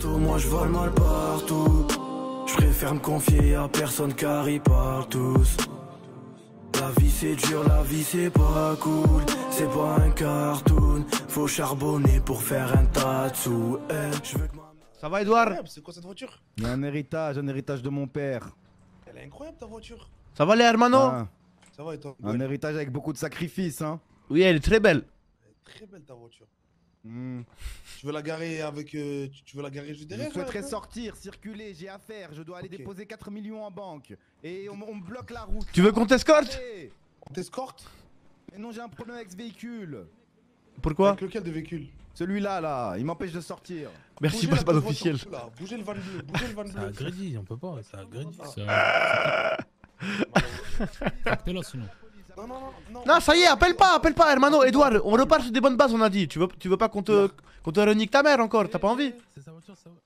surtout moi je vois le mal partout. Je préfère me confier à personne car ils parlent tous. La vie c'est dur, la vie c'est pas cool. C'est pas un cartoon, faut charbonner pour faire un tas de sous. Ça va Edouard? C'est quoi cette voiture? Il y a un héritage de mon père. Elle est incroyable ta voiture. Ça va les hermanos? Ah. Ça va et toi? Un héritage avec beaucoup de sacrifices hein. Oui elle est très belle. Elle est très belle ta voiture. Mmh. Tu veux la garer avec... tu veux la garer juste derrière? Je souhaiterais sortir, circuler, j'ai affaire, je dois aller déposer 4 millions en banque. Et on me bloque la route. Tu veux qu'on t'escorte? On t'escorte? Mais non j'ai un problème avec ce véhicule. Pourquoi? Avec lequel de véhicule? Celui-là là, il m'empêche de sortir. Merci passe pas officiel. Bougez le van bleu, bougez le van bleu. Ça agrégit, on peut pas, ça agrégit. Non, ça y est, appelle pas, hermano, Edouard, on repart sur des bonnes bases, on a dit. Tu veux pas qu'on te renique ta mère encore, t'as pas envie? C'est sa voiture, ça va.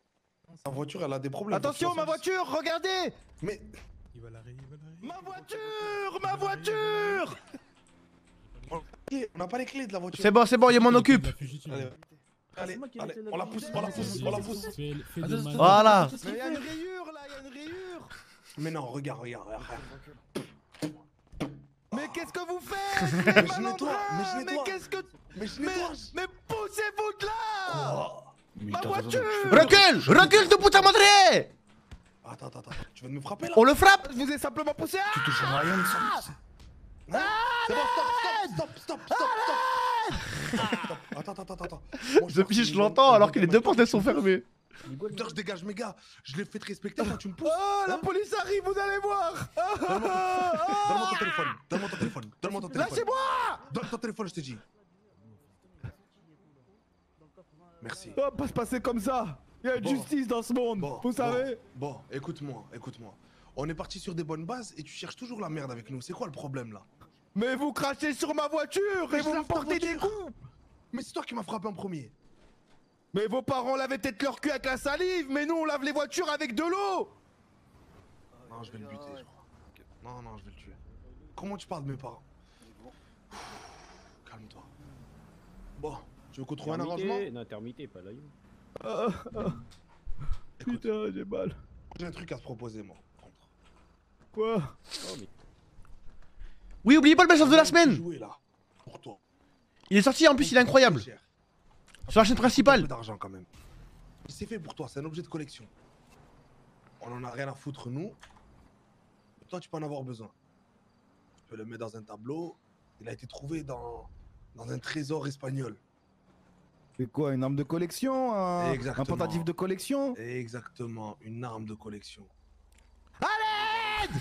Sa voiture, elle a des problèmes. Attention, ma voiture, regardez. Mais... il va l'arrêter, il va l'arrêter. Ma voiture, ma voiture. On a pas les clés de la voiture. C'est bon, il m'en occupe. Allez, allez, on la pousse, on la pousse, on la pousse. Voilà. Mais il y a une rayure, là, il y a une rayure. Mais non, regarde, regarde, regarde. Mais qu'est-ce que vous faites? Mais je nettoie, mais qu'est-ce que... Mais poussez-vous de là! Ma voiture! Recule! Recule de putain madré! Attends, attends, attends, tu vas nous frapper là? On le frappe! Je vous ai simplement poussé! Tu touches à rien de ça! C'est bon, stop, stop, stop, stop, stop! Attends, attends, attends. Depuis je l'entends alors que les deux portes sont fermées. Putain, je dégage mes gars, je les fais te respecter quand tu me pousses. Oh, la police arrive, vous allez voir. Donne-moi ton téléphone, donne-moi ton téléphone, donne-moi ton téléphone. Lâchez-moi. Donne ton téléphone, je te dis. Merci. Oh, pas se passer comme ça. Il y a une justice dans ce monde, vous savez. Bon, écoute-moi, écoute-moi. On est parti sur des bonnes bases et tu cherches toujours la merde avec nous. C'est quoi le problème là? Mais vous crachez sur ma voiture et vous me portez des coups. Mais c'est toi qui m'as frappé en premier. Mais vos parents lavaient peut-être leur cul avec la salive, mais nous on lave les voitures avec de l'eau! Non, je vais le buter, je crois. Non, non, je vais le tuer. Comment tu parles de mes parents? Calme-toi. Bon, tu veux qu'on trouve un arrangement? Non, Termité, pas Lion. Putain, j'ai mal. J'ai un truc à te proposer, moi. Quoi? Oui, oubliez pas le best-of de la semaine! Jouer, là, pour toi. Il est sorti en plus, il est incroyable! Sur la chaîne principale! D'argent quand même. C'est fait pour toi, c'est un objet de collection. On en a rien à foutre, nous. Et toi, tu peux en avoir besoin. Tu peux le mettre dans un tableau. Il a été trouvé dans un trésor espagnol. C'est quoi, une arme de collection? Un portatif de collection? Exactement, une arme de collection. Allez!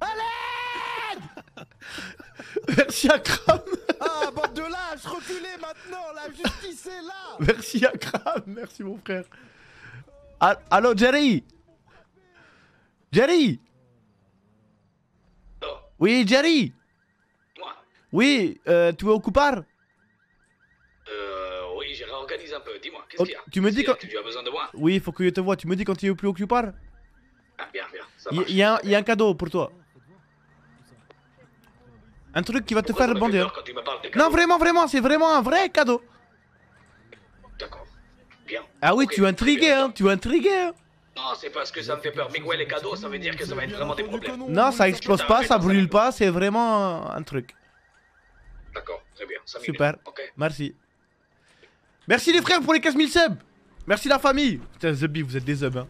Allez! Merci Akram. Ah, bande de lâches, reculez maintenant, la justice est là. Merci Akram, merci mon frère. Allo Jerry? Jerry? Oui Jerry? Oui, tu es au coupard? Oui, j'ai réorganisé un peu, dis-moi, qu'est-ce qu'il y a? Tu me dis quand... tu as besoin de moi? Oui, il faut que je te voie, tu me dis quand tu es plus au coupard? Ah bien, bien, ça marche. Il y a un cadeau pour toi. Un truc qui va te faire bondir. Non, vraiment, vraiment, c'est vraiment un vrai cadeau. D'accord. Bien. Ah oui, tu es intrigué, hein. Tu es intrigué, hein. Non, c'est parce que ça me fait peur. Miguel, les cadeaux, ça veut dire que ça va être vraiment des problèmes. Non, ça explose pas, ça brûle pas, c'est vraiment un truc. D'accord, très bien. Super. Merci. Merci les frères pour les 15 000 subs. Merci la famille. Putain, Zubi, vous êtes des subs, hein.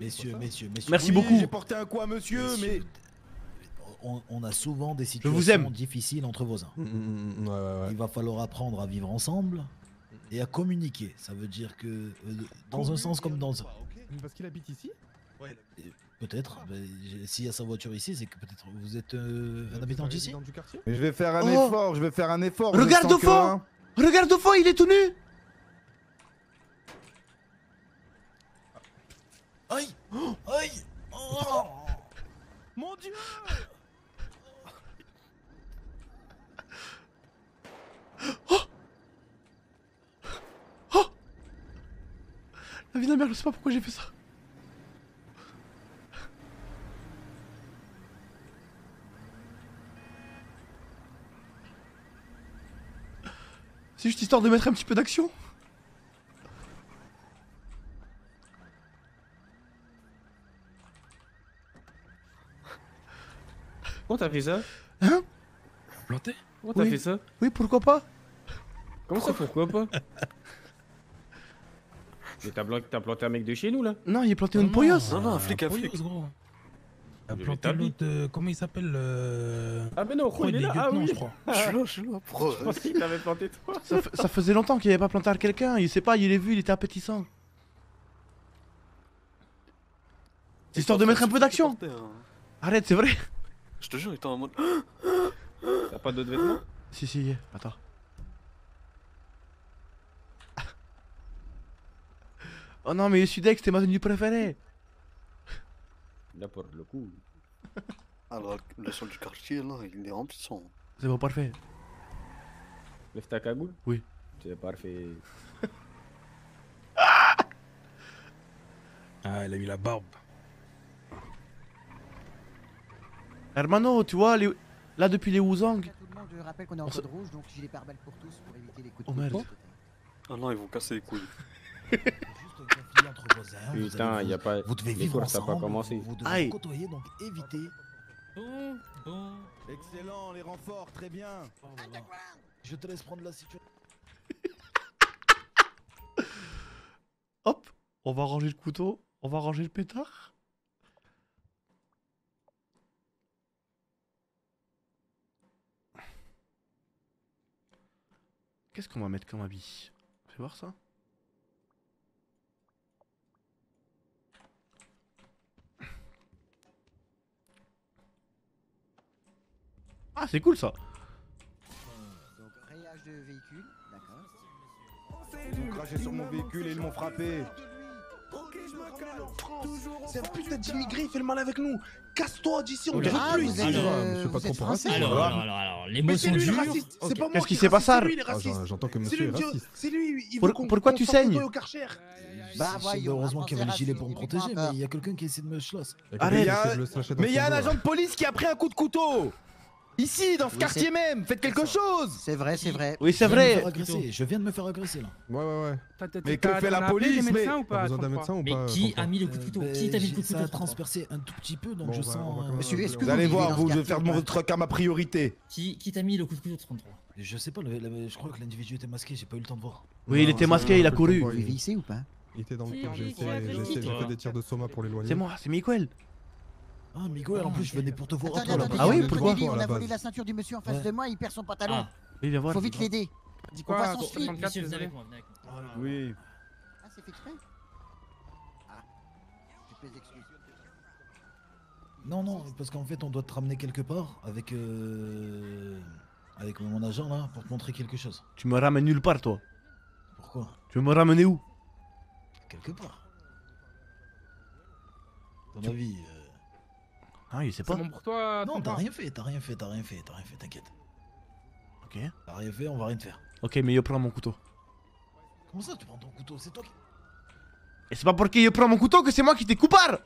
Messieurs, messieurs, messieurs. Merci beaucoup. J'ai porté un coup à monsieur, mais. On a souvent des situations difficiles entre voisins. Ouais, ouais, ouais. Il va falloir apprendre à vivre ensemble et à communiquer. Ça veut dire que dans un sens comme dans l'autre. Parce qu'il habite ici. Peut-être. S'il y a sa voiture ici, c'est que peut-être vous êtes un habitant d'ici. Je vais faire un effort. Je vais faire un effort. Regarde au fond. Regarde au fond. Il est tout nu. Aïe. Aïe. Oh. Mon Dieu. Oh, oh, la vie de la merde, je sais pas pourquoi j'ai fait ça. C'est juste histoire de mettre un petit peu d'action. Comment t'as fait ça? Hein? Planté? Comment t'as fait ça? Oui, pourquoi pas? Comment ça, pourquoi pas? Mais t'as planté un mec de chez nous là? Non, il est planté une poyasse. Non, non, un flic, gros. T'as planté l'autre, comment il s'appelle? Ah, mais non, il est là, ah oui. Je suis là, pro. Je pensais qu'il t'avait planté toi. Ça faisait longtemps qu'il avait pas planté à quelqu'un, il sait pas, il l'a vu, il était appétissant. C'est histoire de mettre un peu d'action. Arrête, c'est vrai. Je te jure, il était en mode. T'as pas d'autres vêtements? Si, attends. Oh non, mais le Sudex, c'était ma tenue préférée. Là pour le coup. Alors, le sol du quartier, là, il est rempli de sang. C'est bon, parfait. Lève ta cagoule? Oui. C'est parfait. Ah, il a eu la barbe. Hermano, tu vois, les... là depuis les Wu Zang. Je rappelle qu'on est en code rouge, donc gilet pare-balles pour tous pour éviter les coups de. Oh merde. Ah non, ils vont casser les couilles. Putain, y a pas. Vous devez vivre ensemble. Ça a pas commencé. Vous devez vous côtoyer, donc évitez. Bon. Excellent, les renforts, très bien. Oh, voilà. Je te laisse prendre la situation. Hop, on va ranger le couteau, on va ranger le pétard. Qu'est-ce qu'on va mettre comme habit? Fais voir ça. Ah, c'est cool ça. Donc rayage de véhicule, d'accord. Ils ont craché sur mon véhicule et ils m'ont frappé. Ok, je me calme en France. C'est un putain d'immigré, il fait le mal avec nous. Casse-toi d'ici, on te rend plus ici. Alors, l'émotion dure. C'est pas moi. Qu'est-ce qui s'est passé? J'entends que monsieur est raciste. C'est lui, il veut qu'on s'envoie au Karcher. Bah, heureusement qu'il y avait le gilet pour me protéger, mais il y a quelqu'un qui essaie de me schlosser. Arrête. Mais il y a un agent de police qui a pris un coup de couteau. Ici, dans ce quartier même, faites quelque chose! C'est vrai. Oui, c'est vrai! Je viens de me faire agresser là. Ouais. Mais que fait la police? Mais qui a mis le coup de couteau? Qui t'a mis le coup de couteau? Ça a transpercé un tout petit peu, donc je sens. Monsieur, est-ce que vous allez voir, je vais faire de mon truc à ma priorité. Qui t'a mis le coup de couteau 33? Je sais pas, je crois que l'individu était masqué, j'ai pas eu le temps de voir. Oui, il était masqué, il a couru. Vous vivez ici ou pas? Il était dans le camp, j'ai fait des tirs de soma pour l'éloigner. C'est moi, c'est Miguel. Ah, Miguel, en plus, je venais pour te voir. Attends, attends, ah oui, pourquoi? On a volé la ceinture du monsieur en face de moi, il perd son pantalon. Oui, viens voir. Faut vite l'aider. On va s'en suivre. Oui. Ah, c'est fait exprès? Ah, tu peux les excuses. Non, parce qu'en fait, on doit te ramener quelque part avec avec mon agent là pour te montrer quelque chose. Tu me ramènes nulle part, toi. Pourquoi? Tu veux me ramener où? Quelque part. Ton avis? Ah, il sait pas. Bon pour toi, non, t'as rien fait, t'inquiète. Ok. T'as rien fait, on va rien te faire. Ok, mais je prends mon couteau. Comment ça, tu prends ton couteau? C'est toi qui. Et c'est pas parce que je prends mon couteau que c'est moi qui t'ai coupard.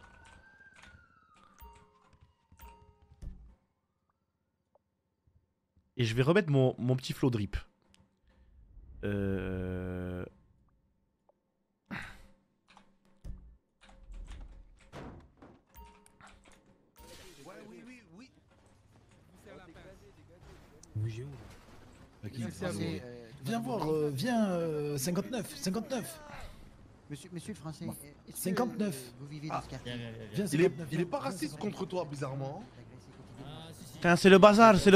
Et je vais remettre mon petit flow drip. Viens voir, viens 59. Monsieur le français, 59. Vous vivez dans ce quartier? Il est pas raciste contre toi, bizarrement. Putain, c'est le bazar, hein.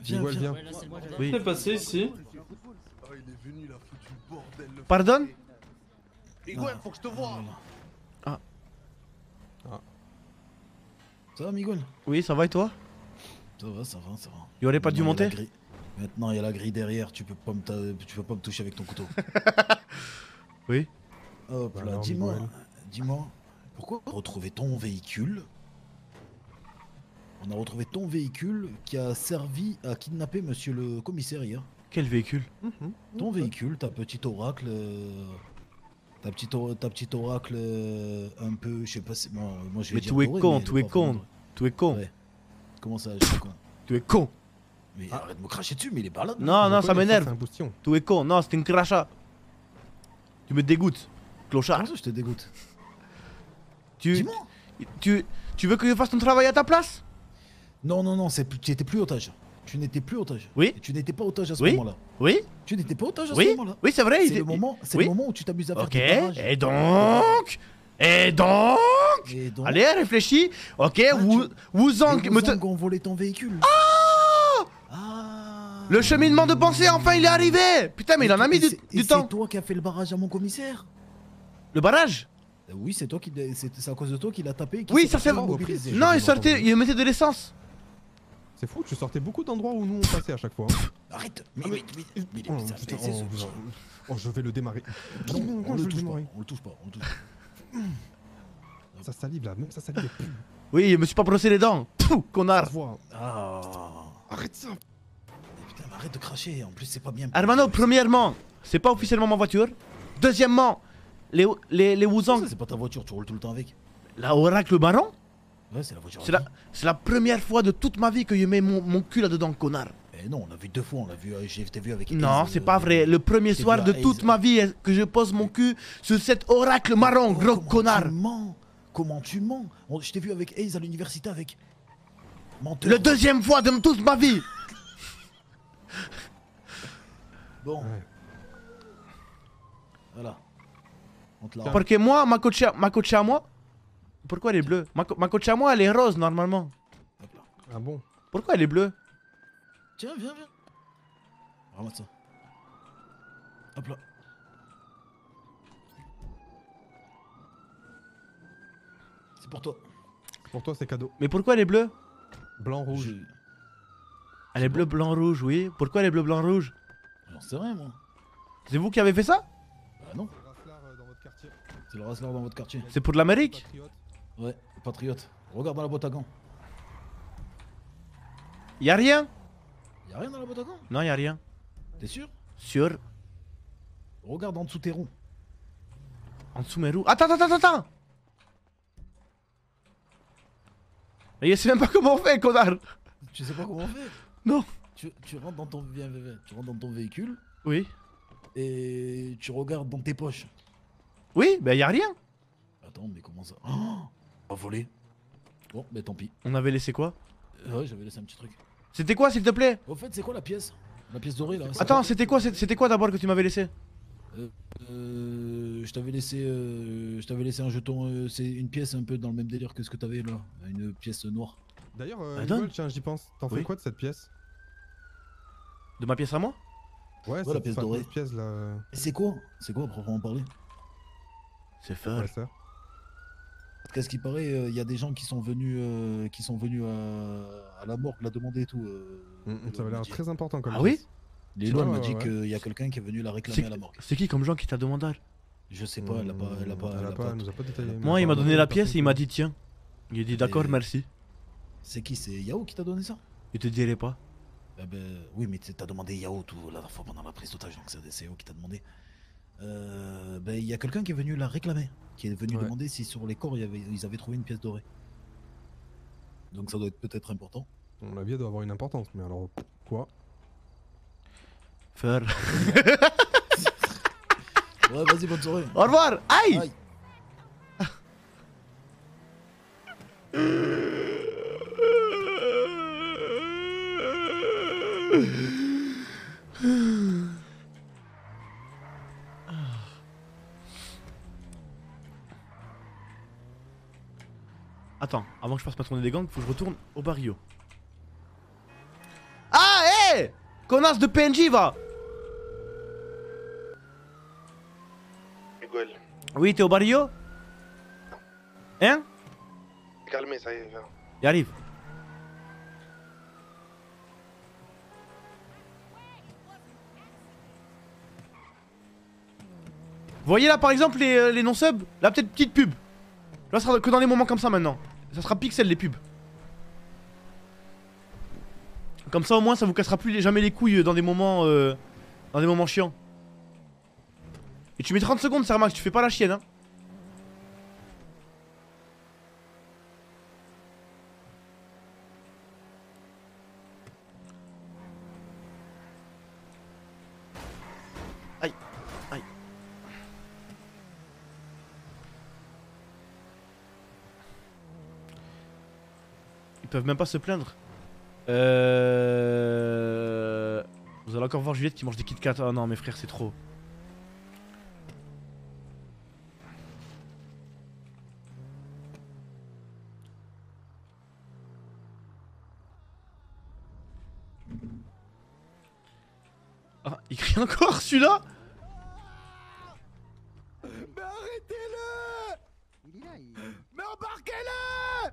Viens. Qu'est-ce qui s'est passé ici? Pardon? Miguel, faut que je te voie. Ah. Ça va, Miguel? Oui, ça va et toi? Ça va. Il aurait pas dû monter? Maintenant il y a la grille derrière, tu peux pas me toucher avec ton couteau. Oui. Hop là, dis-moi, pourquoi on a retrouvé ton véhicule? On a retrouvé ton véhicule qui a servi à kidnapper monsieur le commissaire hier. Quel véhicule? Ton véhicule, ta petite oracle un peu, je sais pas si... Moi, je vais dire tu es con. Ouais. Comment ça, je suis con? Tu es con. Mais arrête de me cracher dessus, mais il est pas là. Non, ça m'énerve. Tu es con, non, c'était une crachat. Tu me dégoûtes, clochard. Comment ça, je te dégoûte? Tu veux que je fasse ton travail à ta place? Non, non, non, tu n'étais plus otage. Tu n'étais plus otage. Oui. Tu n'étais pas otage à ce moment-là. Oui. Tu n'étais pas otage à ce moment-là. Oui, c'est vrai. C'est le moment où tu t'amuses à faire du barrage. Ok, et donc... Allez, réfléchis. Ok, Wu Zang... Wu Zang ont volé ton véhicule. Le cheminement de pensée, enfin, il est arrivé. Putain, mais il en a mis du temps. C'est toi qui as fait le barrage à mon commissaire. Le barrage? Oui, c'est toi qui... C'est à cause de toi qu'il a tapé. Oui, ça c'est vrai. Non, il mettait de l'essence. C'est fou, tu sortais beaucoup d'endroits où nous on passait à chaque fois. Arrête! Mais il est bizarre. Oh, je vais le démarrer. Non, on le touche pas, on le touche pas. Ça salive là, même ça salive. Oui, je me suis pas brossé les dents. Pouf, connard. Arrête ça. Putain, mais arrête de cracher, en plus c'est pas bien. Hermano, premièrement, c'est pas officiellement ma voiture. Deuxièmement, les Wu Zang. C'est pas ta voiture, tu roules tout le temps avec. La Oracle Baron? Ouais, c'est la voiture. C'est la première fois de toute ma vie que je mets mon cul là-dedans, connard. Eh non, on l'a vu deux fois, on l'a vu, j'ai vu avec Ace. Non, c'est pas vrai. Le premier soir de toute ma vie que je pose mon cul sur cet oracle marron, gros connard. Comment tu mens? Je t'ai vu avec Ace à l'université avec... Menteur. Le deuxième fois de toute ma vie. Bon. Voilà. Parce que moi, ma coach à moi... Pourquoi elle est bleue? Ma coach à moi elle est rose normalement. Ah bon? Pourquoi elle est bleue? Tiens, viens, viens. Ramasse ça. Hop là. C'est pour toi. Pour toi c'est cadeau. Mais pourquoi elle est bleue? Blanc, rouge. Elle est bleue, blanc, rouge, oui. Pourquoi elle est bleue, blanc, rouge? J'en sais rien moi. C'est vous qui avez fait ça? Bah non. C'est le racelard dans votre quartier. C'est pour de l'Amérique? Ouais, patriote. Regarde dans la boîte à gants. Y'a rien? Y'a rien dans la boîte à gants? Non, y'a rien. T'es sûr? Sûr. Regarde en dessous tes roues. En dessous mes roues? Attends, attends, attends! Mais je sais même pas comment on fait, connard! Tu sais pas comment on fait? Non! Tu rentres dans ton véhicule. Oui. Et tu regardes dans tes poches. Oui, bah y'a rien. Attends, mais comment ça? On a volé. Bon, mais tant pis. On avait laissé quoi? Ouais, j'avais laissé un petit truc. C'était quoi, s'il te plaît? Au fait, c'est quoi la pièce? La pièce dorée là. Attends, c'était quoi d'abord que tu m'avais laissé? Je t'avais laissé un jeton. C'est une pièce un peu dans le même délire que ce que t'avais là. Une pièce noire. D'ailleurs, tiens, j'y pense. T'en fais quoi de cette pièce? De ma pièce à moi? Ouais, c'est la pièce dorée. C'est quoi? C'est quoi à proprement parler? C'est fort. Qu'est-ce qu'il paraît, il y a des gens qui sont venus à la morgue la demander et tout. Ça avait l'air très important comme ça. Ah oui? Les lois me disent qu'il y a quelqu'un qui est venu la réclamer à la morgue. C'est qui comme gens qui t'a demandé? Je sais pas, elle a pas... Elle nous a pas détaillé. Moi, il m'a donné la pièce et il m'a dit tiens. Il a dit d'accord, merci. C'est qui? C'est Yao qui t'a donné ça? Il te dirait pas. Oui, mais t'as demandé Yao tout la fois pendant la prise d'otage, donc c'est Yao qui t'a demandé. Ben il y a quelqu'un qui est venu la réclamer, qui est venu demander si sur les corps ils avaient trouvé une pièce dorée. Donc ça doit être peut-être important. Mon avis doit avoir une importance, mais alors quoi? Faire. Ouais, vas-y, bonne soirée. Au revoir. Aïe, aïe. Attends, avant que je fasse patronner des gangs, faut que je retourne au barrio. Ah, hé hey, connasse de PNJ, va. Miguel. Oui, t'es au barrio? Hein? Calmé, ça y est, viens. J'arrive. Vous voyez là, par exemple, les non-subs? La petite pub. Là, ça sera que dans les moments comme ça maintenant. Ça sera pixel les pubs. Comme ça au moins ça vous cassera plus jamais les couilles dans des moments chiants. Et tu mets 30 secondes Sermax, tu fais pas la chienne hein. Aïe, aïe. Ils peuvent même pas se plaindre. Vous allez encore voir Juliette qui mange des Kit Kat. Ah non, mes frères, c'est trop. Ah, il crie encore celui-là. Mais arrêtez-le. Mais embarquez-le.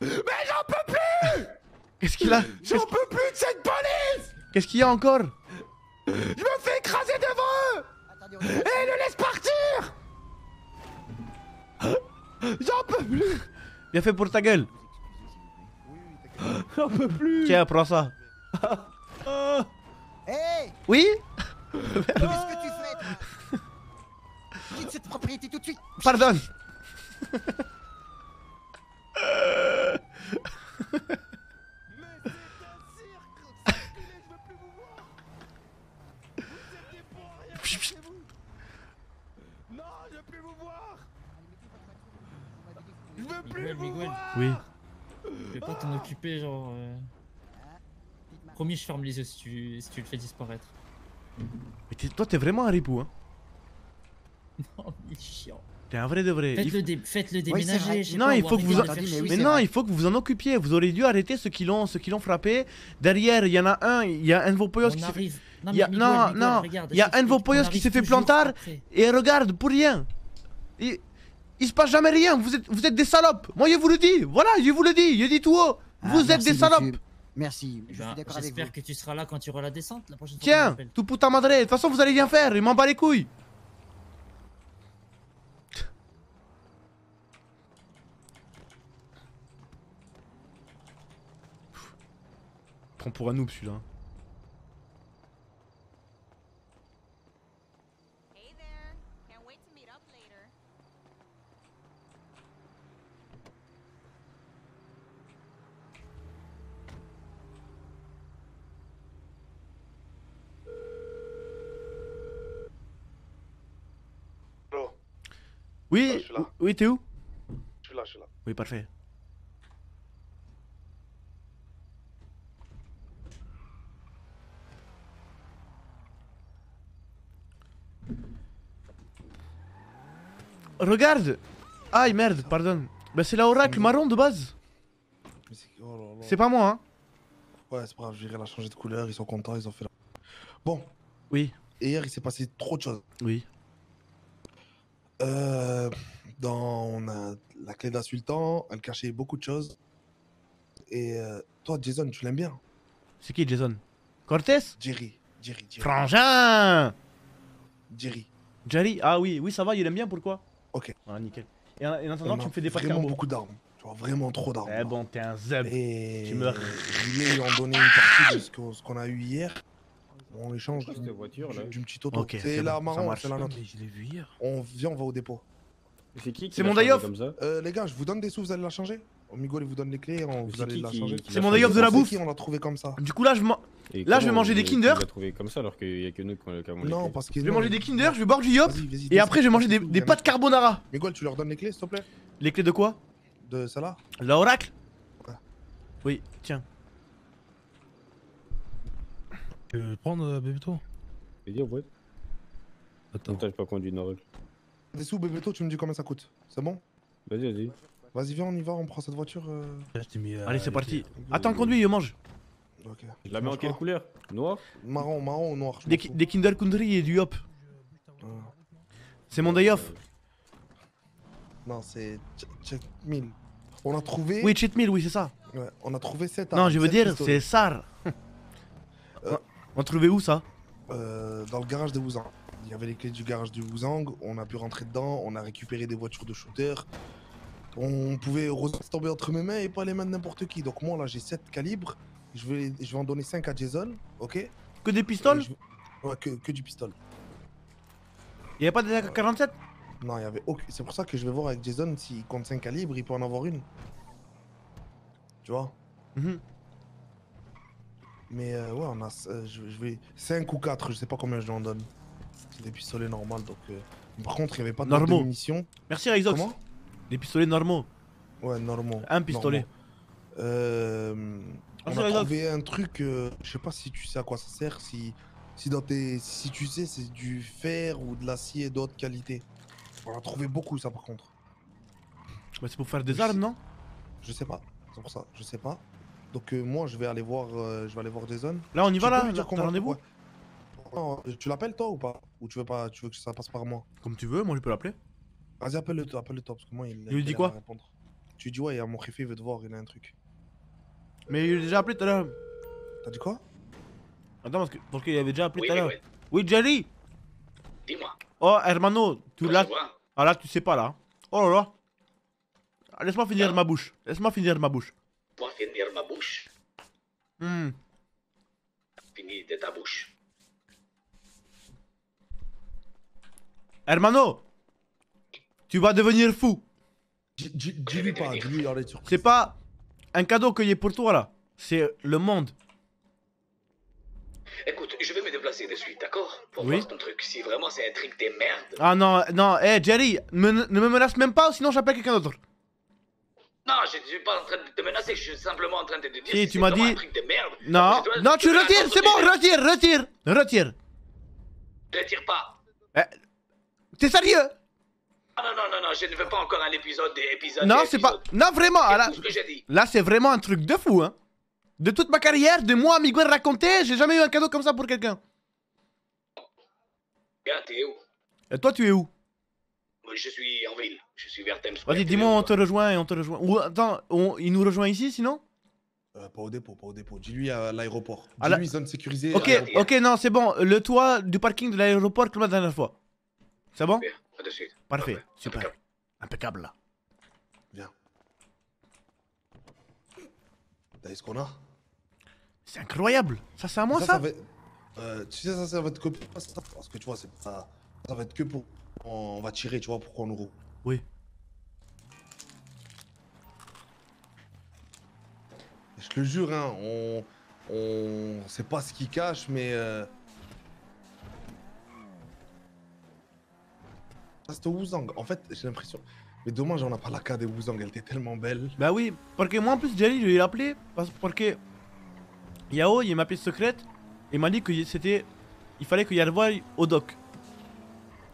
Mais j'en peux plus. Qu'est-ce qu'il a? J'en peux plus de cette police. Qu'est-ce qu'il y a encore? Je me fais écraser devant eux. Et le laisse partir. J'en peux plus. Bien fait pour ta gueule. J'en peux plus. Tiens, prends ça. Hey. Oui. Qu'est-ce que tu fais toi? Quitte cette propriété tout de suite. Pardonne. Miguel, oui. Je vais pas t'en occuper, genre. Promis, je ferme les yeux si tu le fais disparaître. Mais toi, t'es vraiment un ripou, hein. Non, mais chiant. T'es un vrai de vrai. Faites-le déménager. Oui, non, il faut que vous. Mais non, il faut que vous en occupiez. Vous auriez dû arrêter ceux qui l'ont frappé. Derrière, il y en a un. Il y a un de vos poyos qui s'est fait. Non, non, il y a un de vos poyos qui s'est fait planter. Et regarde, pour rien. Il se passe jamais rien, vous êtes des salopes. Moi je vous le dis, voilà, je vous le dis, je dis tout haut. Vous êtes des salopes. Monsieur. Merci, je suis d'accord avec vous. J'espère que tu seras là quand tu auras la descente la prochaine fois. Tiens, tout putain madré, de toute façon vous allez rien faire, il m'en bat les couilles. Prends pour un noob celui-là. Oui, je suis là. Oui, t'es où? Je suis là. Oui, parfait. Regarde! Aïe, merde, pardon. Bah, c'est la oracle marron de base. C'est pas moi, hein? Ouais, c'est pas grave, elle a changé de couleur, ils sont contents, ils ont fait la. Bon. Oui. Hier, il s'est passé trop de choses. Oui. On a la clé d'un sultan, elle cachait beaucoup de choses. Et toi, Jason, tu l'aimes bien? C'est qui Jason? Cortés? Jerry. Frangin! Jerry? Ah oui, ça va, il aime bien, pourquoi? Ok. Voilà, nickel. Et en attendant, tu me fais des parcs. Vraiment beaucoup d'armes. Tu vois, vraiment trop d'armes. Eh bon, t'es un zeb. Et tu meurs. Ils ont donné une partie de ce qu'on a eu hier. On échange d'une petite auto. Okay, c'est la marron, c'est la nôtre. On vient, on va au dépôt. C'est qui? C'est mon day-off. Les gars, je vous donne des sous, vous allez la changer. Miguel, il vous donne les clés, vous allez la changer. C'est mon day-off de la bouffe. On l'a trouvé comme ça. Du coup, là, je vais manger des Kinder. Trouvé comme ça alors qu'il y a que nous qui avons. Non, parce que je vais manger des Kinder, je vais boire du yop et après je vais manger des pâtes carbonara. Miguel, tu leur donnes les clés, s'il te plaît. Les clés de quoi? De ça là. La oracle. Oui, tiens. Tu veux prendre Bébéto? Vas-y, ouais. Attends, j'ai pas conduit une oracle. Des sous, Bébéto, tu me dis combien ça coûte. C'est bon? Vas-y. Vas-y, viens, on y va, on prend cette voiture. Allez, c'est parti. Attends, conduis, je mange. Ok. La mets en quelle couleur? Noir? Marron ou noir. Des Kinder Country et du hop. C'est mon day off. Non, c'est Cheat Meal. On a trouvé. Oui, Cheat Meal, oui, c'est ça. Ouais, on a trouvé 7. Non, je veux dire, c'est Sar. On trouvait où ça? Dans le garage de Wu Zang. Il y avait les clés du garage du Wu Zang, on a pu rentrer dedans, on a récupéré des voitures de shooter. On pouvait heureusement tomber entre mes mains et pas les mains de n'importe qui. Donc moi là j'ai 7 calibres, je vais en donner 5 à Jason, ok? Que des pistoles? Ouais, que du pistolet. Il n'y avait pas des AK-47? Non, il y avait aucune. C'est pour ça que je vais voir avec Jason s'il compte 5 calibres, il peut en avoir une. Tu vois? Mais ouais, on a, je vais 5 ou 4, je sais pas combien je lui en donne. C'est des pistolets normaux, donc... Par contre, il n'y avait pas de munitions. Merci Rizox. Comment? Des pistolets normaux. Ouais, normaux. Un pistolet. Ah, on a trouvé un truc, je sais pas si tu sais à quoi ça sert, si tu sais, c'est du fer ou de l'acier d'autres qualités. On a trouvé beaucoup ça par contre. Bah c'est pour faire des armes, non? Je sais pas, c'est pour ça, je sais pas. Donc moi je vais aller voir des zones. Là on y va là, t'as rendez-vous? Tu l'appelles toi ou pas? Ou tu veux pas, tu veux que ça passe par moi? Comme tu veux, moi je peux l'appeler. Vas-y appelle-le toi, parce que moi il lui dit quoi? Tu lui dis ouais, mon chef il veut te voir, il a un truc. Mais il l'a déjà appelé tout à l'heure. T'as dit quoi? Attends, parce qu'il avait déjà appelé tout à l'heure. Oui, Jerry. Dis-moi. Oh, hermano, tu l'as. Ah là, tu sais pas là. Oh là là. Ah, laisse-moi finir ma bouche. Laisse-moi finir ma bouche. Pour finir ma bouche. Fini de ta bouche. Hermano, tu vas devenir fou. Dis-lui pas, dis-lui, dans les surprises. C'est pas un cadeau qu'il y a pour toi là, c'est le monde. Écoute, je vais me déplacer de suite, d'accord? Pour voir ton truc, si vraiment c'est un truc des merdes. Ah non, non, hé Jerry, ne me menace même pas, sinon j'appelle quelqu'un d'autre. Non, je ne suis pas en train de te menacer, je suis simplement en train de te dire si tu m'as dit un truc de merde. Non, non, tu retires, c'est bon, retire. Retire pas. T'es sérieux? Non, je ne veux pas encore un épisode des épisodes. Non, c'est pas. Non, vraiment. Là, c'est vraiment un truc de fou, hein. De toute ma carrière, de moi, Miguel raconté, j'ai jamais eu un cadeau comme ça pour quelqu'un. Bien, t'es où? Et toi, tu es où? Je suis en ville. Je suis vers Thames. Vas-y, dis-moi, on te rejoint et on te rejoint. Ou attends, il nous rejoint ici, sinon? Pas au dépôt. Dis-lui à l'aéroport. Dis-lui, zone sécurisée. Ok, non, c'est bon. Le toit du parking de l'aéroport comme la dernière fois. C'est bon? Parfait, super. Impeccable là. Viens. T'as vu ce qu'on a? C'est incroyable. Ça c'est à moi ça? Tu sais ça va être que pour ça. Parce que tu vois, ça va être que pour... On va tirer, tu vois, pour qu'on nous roule. Oui. Je te le jure, hein, on sait pas ce qu'il cache, mais... C'est Wu Zang. En fait, j'ai l'impression. Mais dommage, on n'a pas la carte de Wu Zang, elle était tellement belle. Bah oui, parce que moi en plus, Jerry, je l'ai appelé. Parce que Yao, il m'a appelé secrète. Et m'a dit que c'était. Il fallait qu'il y revoie au doc.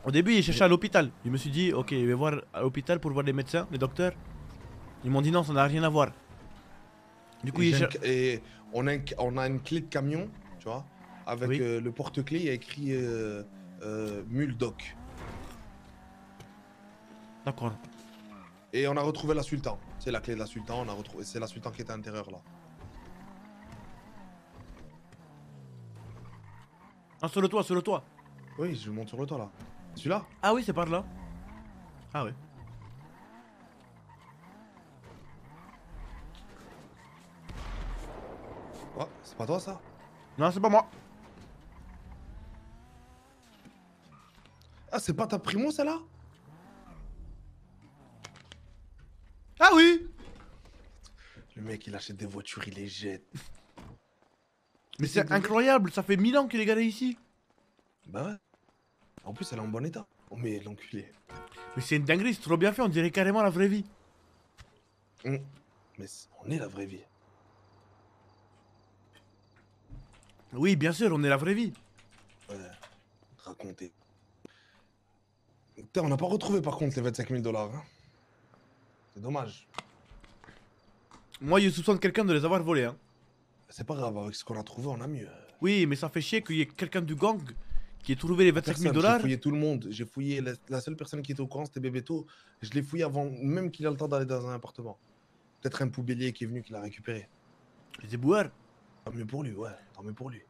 Au début, il cherchait à l'hôpital. Je me suis dit, ok, je vais voir à l'hôpital pour voir les médecins, les docteurs. Ils m'ont dit non, ça n'a rien à voir. Du coup, et on a une clé de camion, tu vois. Avec le porte-clé, il y a écrit Mule Dock. D'accord. Et on a retrouvé la Sultan. C'est la clé de la Sultan, on a retrouvé. C'est la Sultan qui était à l'intérieur là. Ah, sur le toit, sur le toit. Oui, je monte sur le toit là. Celui-là? Ah oui, c'est par là. Ah oui. Oh, c'est pas toi ça? Non, c'est pas moi. Ah, c'est pas ta primo celle-là? Ah oui! Le mec il achète des voitures, il les jette. Mais c'est incroyable, ça fait 1000 ans qu'il est garé ici. Bah ouais. En plus elle est en bon état. Oh mais l'enculé. Mais c'est une dinguerie, c'est trop bien fait, on dirait carrément la vraie vie. Mais on est la vraie vie. Oui bien sûr, on est la vraie vie. Ouais, racontez. Putain, on n'a pas retrouvé par contre les 25 000 $, hein. C'est dommage. Moi, je soupçonne quelqu'un de les avoir volés. Hein. C'est pas grave, avec ce qu'on a trouvé, on a mieux. Oui, mais ça fait chier qu'il y ait quelqu'un du gang qui ait trouvé les 25 000 $. J'ai fouillé tout le monde. J'ai fouillé la seule personne qui était au courant, c'était Bébéto. Je l'ai fouillé avant même qu'il ait le temps d'aller dans un appartement. Peut-être un poubellier qui est venu qui l'a récupéré. Les éboueurs. Tant mieux pour lui, ouais. Tant mieux pour lui.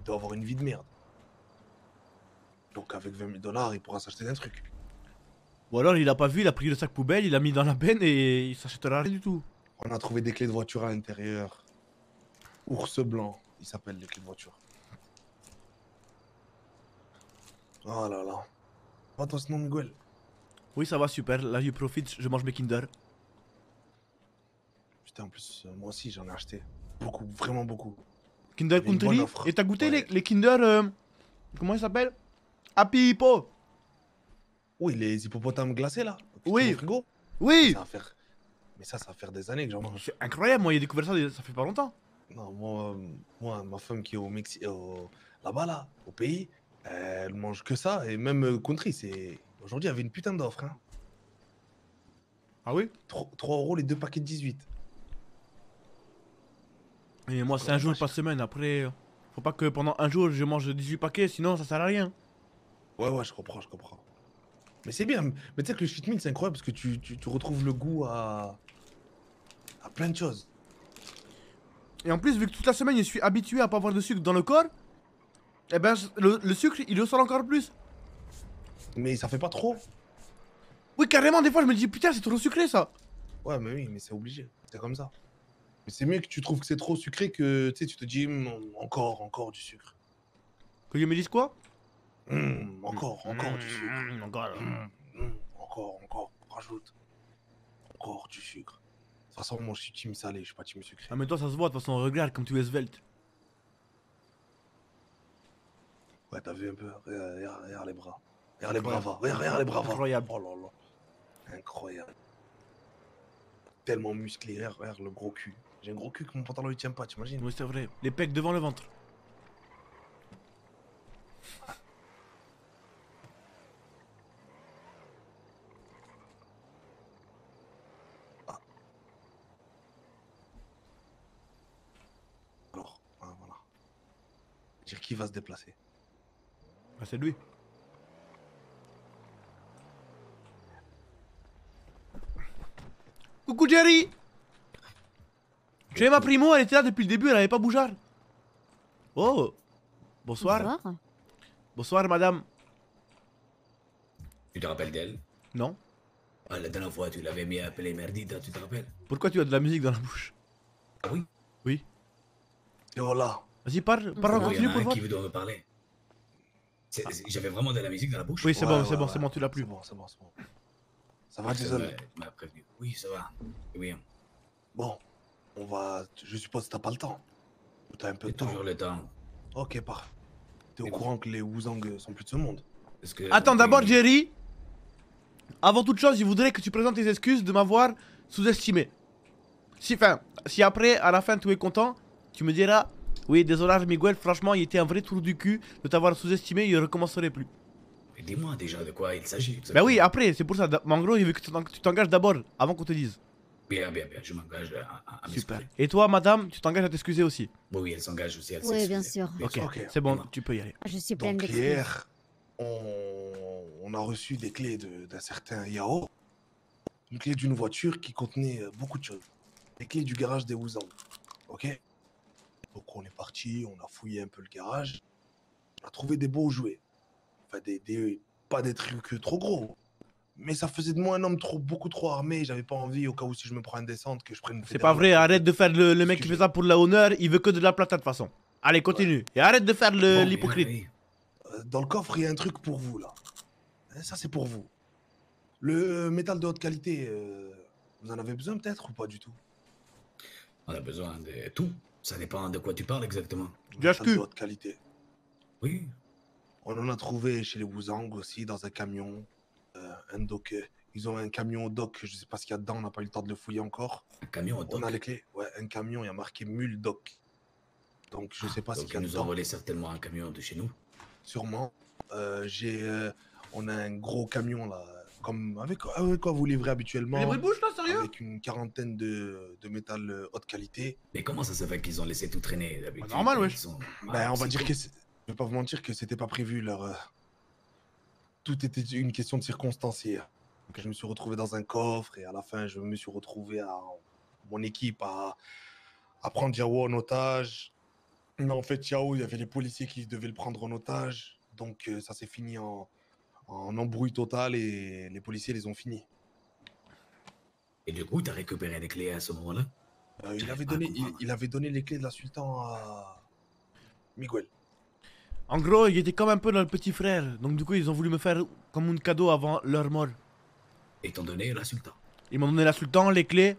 Il doit avoir une vie de merde. Donc avec 20 000 $, il pourra s'acheter un truc. Ou alors il a pas vu, il a pris le sac poubelle, il l'a mis dans la benne et il s'achètera rien du tout. On a trouvé des clés de voiture à l'intérieur. Ours blanc, il s'appelle les clés de voiture. Oh là là. Va ton nom, Miguel. Oui, ça va super. Là, je profite, je mange mes Kinder. Putain, en plus, moi aussi j'en ai acheté. Beaucoup, vraiment beaucoup. Kinder Country. Et t'as goûté les Kinder. Comment ils s'appellent? Happy Hippo. Oui, les hippopotames glacés là. Oui. Frigo. Oui. Mais ça va faire des années que j'en mange. C'est incroyable, moi, j'ai découvert ça, ça fait pas longtemps. Non, moi ma femme qui est au Mexique, là-bas, là, au pays, elle mange que ça. Et même country, c'est... Aujourd'hui, il y avait une putain d'offre, hein. Ah oui, 3 € les 2 paquets de 18. Et moi, c'est un jour par semaine, après... Faut pas que pendant un jour, je mange 18 paquets, sinon ça sert à rien. Ouais, ouais, je comprends. Mais c'est bien, mais tu sais que le shit meal, c'est incroyable parce que tu retrouves le goût à plein de choses. Et en plus, vu que toute la semaine, je suis habitué à pas avoir de sucre dans le corps, et ben le sucre, il le sort encore plus. Mais ça fait pas trop. Oui, carrément, des fois, je me dis, putain, c'est trop sucré, ça. Ouais, mais oui, mais c'est obligé, c'est comme ça. Mais c'est mieux que tu trouves que c'est trop sucré que tu te dis, encore du sucre. Que je me dise quoi? Encore du sucre. Encore, rajoute. Encore du sucre. De toute façon, moi je suis team salé, je suis pas team sucré. Ah, mais toi ça se voit, de toute façon, regarde comme tu es svelte. Ouais, t'as vu un peu, regarde les bras. Regarde les bras, regarde les bras. Incroyable. Oh là là. Incroyable. Tellement musclé, regarde le gros cul. J'ai un gros cul que mon pantalon il tient pas, t'imagines? Oui, c'est vrai. Les pecs devant le ventre. Qui va se déplacer? Bah c'est lui. Coucou Jerry. Tu es ma primo, elle était là depuis le début, elle n'avait pas bougé. Oh. Bonsoir. Bonsoir madame. Tu te rappelles d'elle? Non. Ah, la dernière fois tu l'avais mis à appeler Merdita, tu te rappelles? Pourquoi tu as de la musique dans la bouche? Ah oui. Oui. Et voilà. Vas-y, parle, continue pour voir. Qui veut me parler? J'avais vraiment de la musique dans la bouche. Oui, c'est bon, c'est bon, c'est bon, tu l'as plus. C'est bon. Ça va, désolé. M'a prévenu. Oui, ça va. Oui. Bon, on va. Je suppose que t'as pas le temps. T'as un peu de temps. Toujours le temps. Ok, parfait. T'es au courant que les Wu Zang sont plus de ce monde? Attends, d'abord, Jerry. Avant toute chose, je voudrais que tu présentes tes excuses de m'avoir sous-estimé. Si après, à la fin, tu es content, tu me diras. Oui, désolé Miguel, franchement, il était un vrai trou du cul de t'avoir sous-estimé, il ne recommencerait plus. Mais dis-moi déjà de quoi il s'agit. Bah oui, après, c'est pour ça. Mais en gros, il veut que tu t'engages d'abord, avant qu'on te dise. Bien, je m'engage à m'excuser. Super. Et toi, madame, tu t'engages à t'excuser aussi? Oui, elle s'engage aussi à s'excuser. Oui, bien sûr. Ok, c'est bon, tu peux y aller. Je suis pleine d'excuses. Hier, on a reçu des clés d'un certain Yao. Une clé d'une voiture qui contenait beaucoup de choses. Les clés du garage des Wu Zang. Ok? Donc on est parti, on a fouillé un peu le garage, on a trouvé des beaux jouets, enfin pas des trucs trop gros, mais ça faisait de moi un homme beaucoup trop armé, j'avais pas envie au cas où si je me prends une descente que je prenne une... C'est pas vrai, arrête de faire le mec qui fait ça pour la honneur, il veut que de la platane de toute façon. Allez continue, ouais. Et arrête de faire l'hypocrite. Dans le coffre il y a un truc pour vous là, ça c'est pour vous. Le métal de haute qualité, vous en avez besoin peut-être ou pas du tout? On a besoin de tout. Ça dépend de quoi tu parles exactement. Du HQ. De qualité. Oui. On en a trouvé chez les Wu Zang aussi, dans un camion. Un dock. Ils ont un camion au dock, je sais pas ce qu'il y a dedans, on n'a pas eu le temps de le fouiller encore. Un camion au dock? On a les clés. Ouais, un camion, il y a marqué Mule Dock. Donc je sais pas ce qu'il y a dedans. Ils nous ont volé certainement un camion de chez nous. Sûrement. On a un gros camion là, comme avec quoi vous livrez habituellement. Les bruits de bouche là, sérieux? Avec une quarantaine de métal haute qualité. Mais comment ça se fait qu'ils ont laissé tout traîner? Normal, ouais. On va dire que... Je vais pas vous mentir que c'était pas prévu leur... Tout était une question de circonstances hier. Okay. Je me suis retrouvé dans un coffre et à la fin je me suis retrouvé à... Mon équipe à prendre Yao en otage. Mais en fait Yao, il y avait les policiers qui devaient le prendre en otage. Donc ça s'est fini en embrouille totale et les policiers les ont finis. Et du coup, t'as récupéré les clés à ce moment-là? Il avait donné les clés de la Sultan à Miguel. En gros, il était comme un peu leur petit frère, donc du coup, ils ont voulu me faire comme un cadeau avant leur mort. Et t'ont donné la Sultan? Ils m'ont donné la Sultan, les clés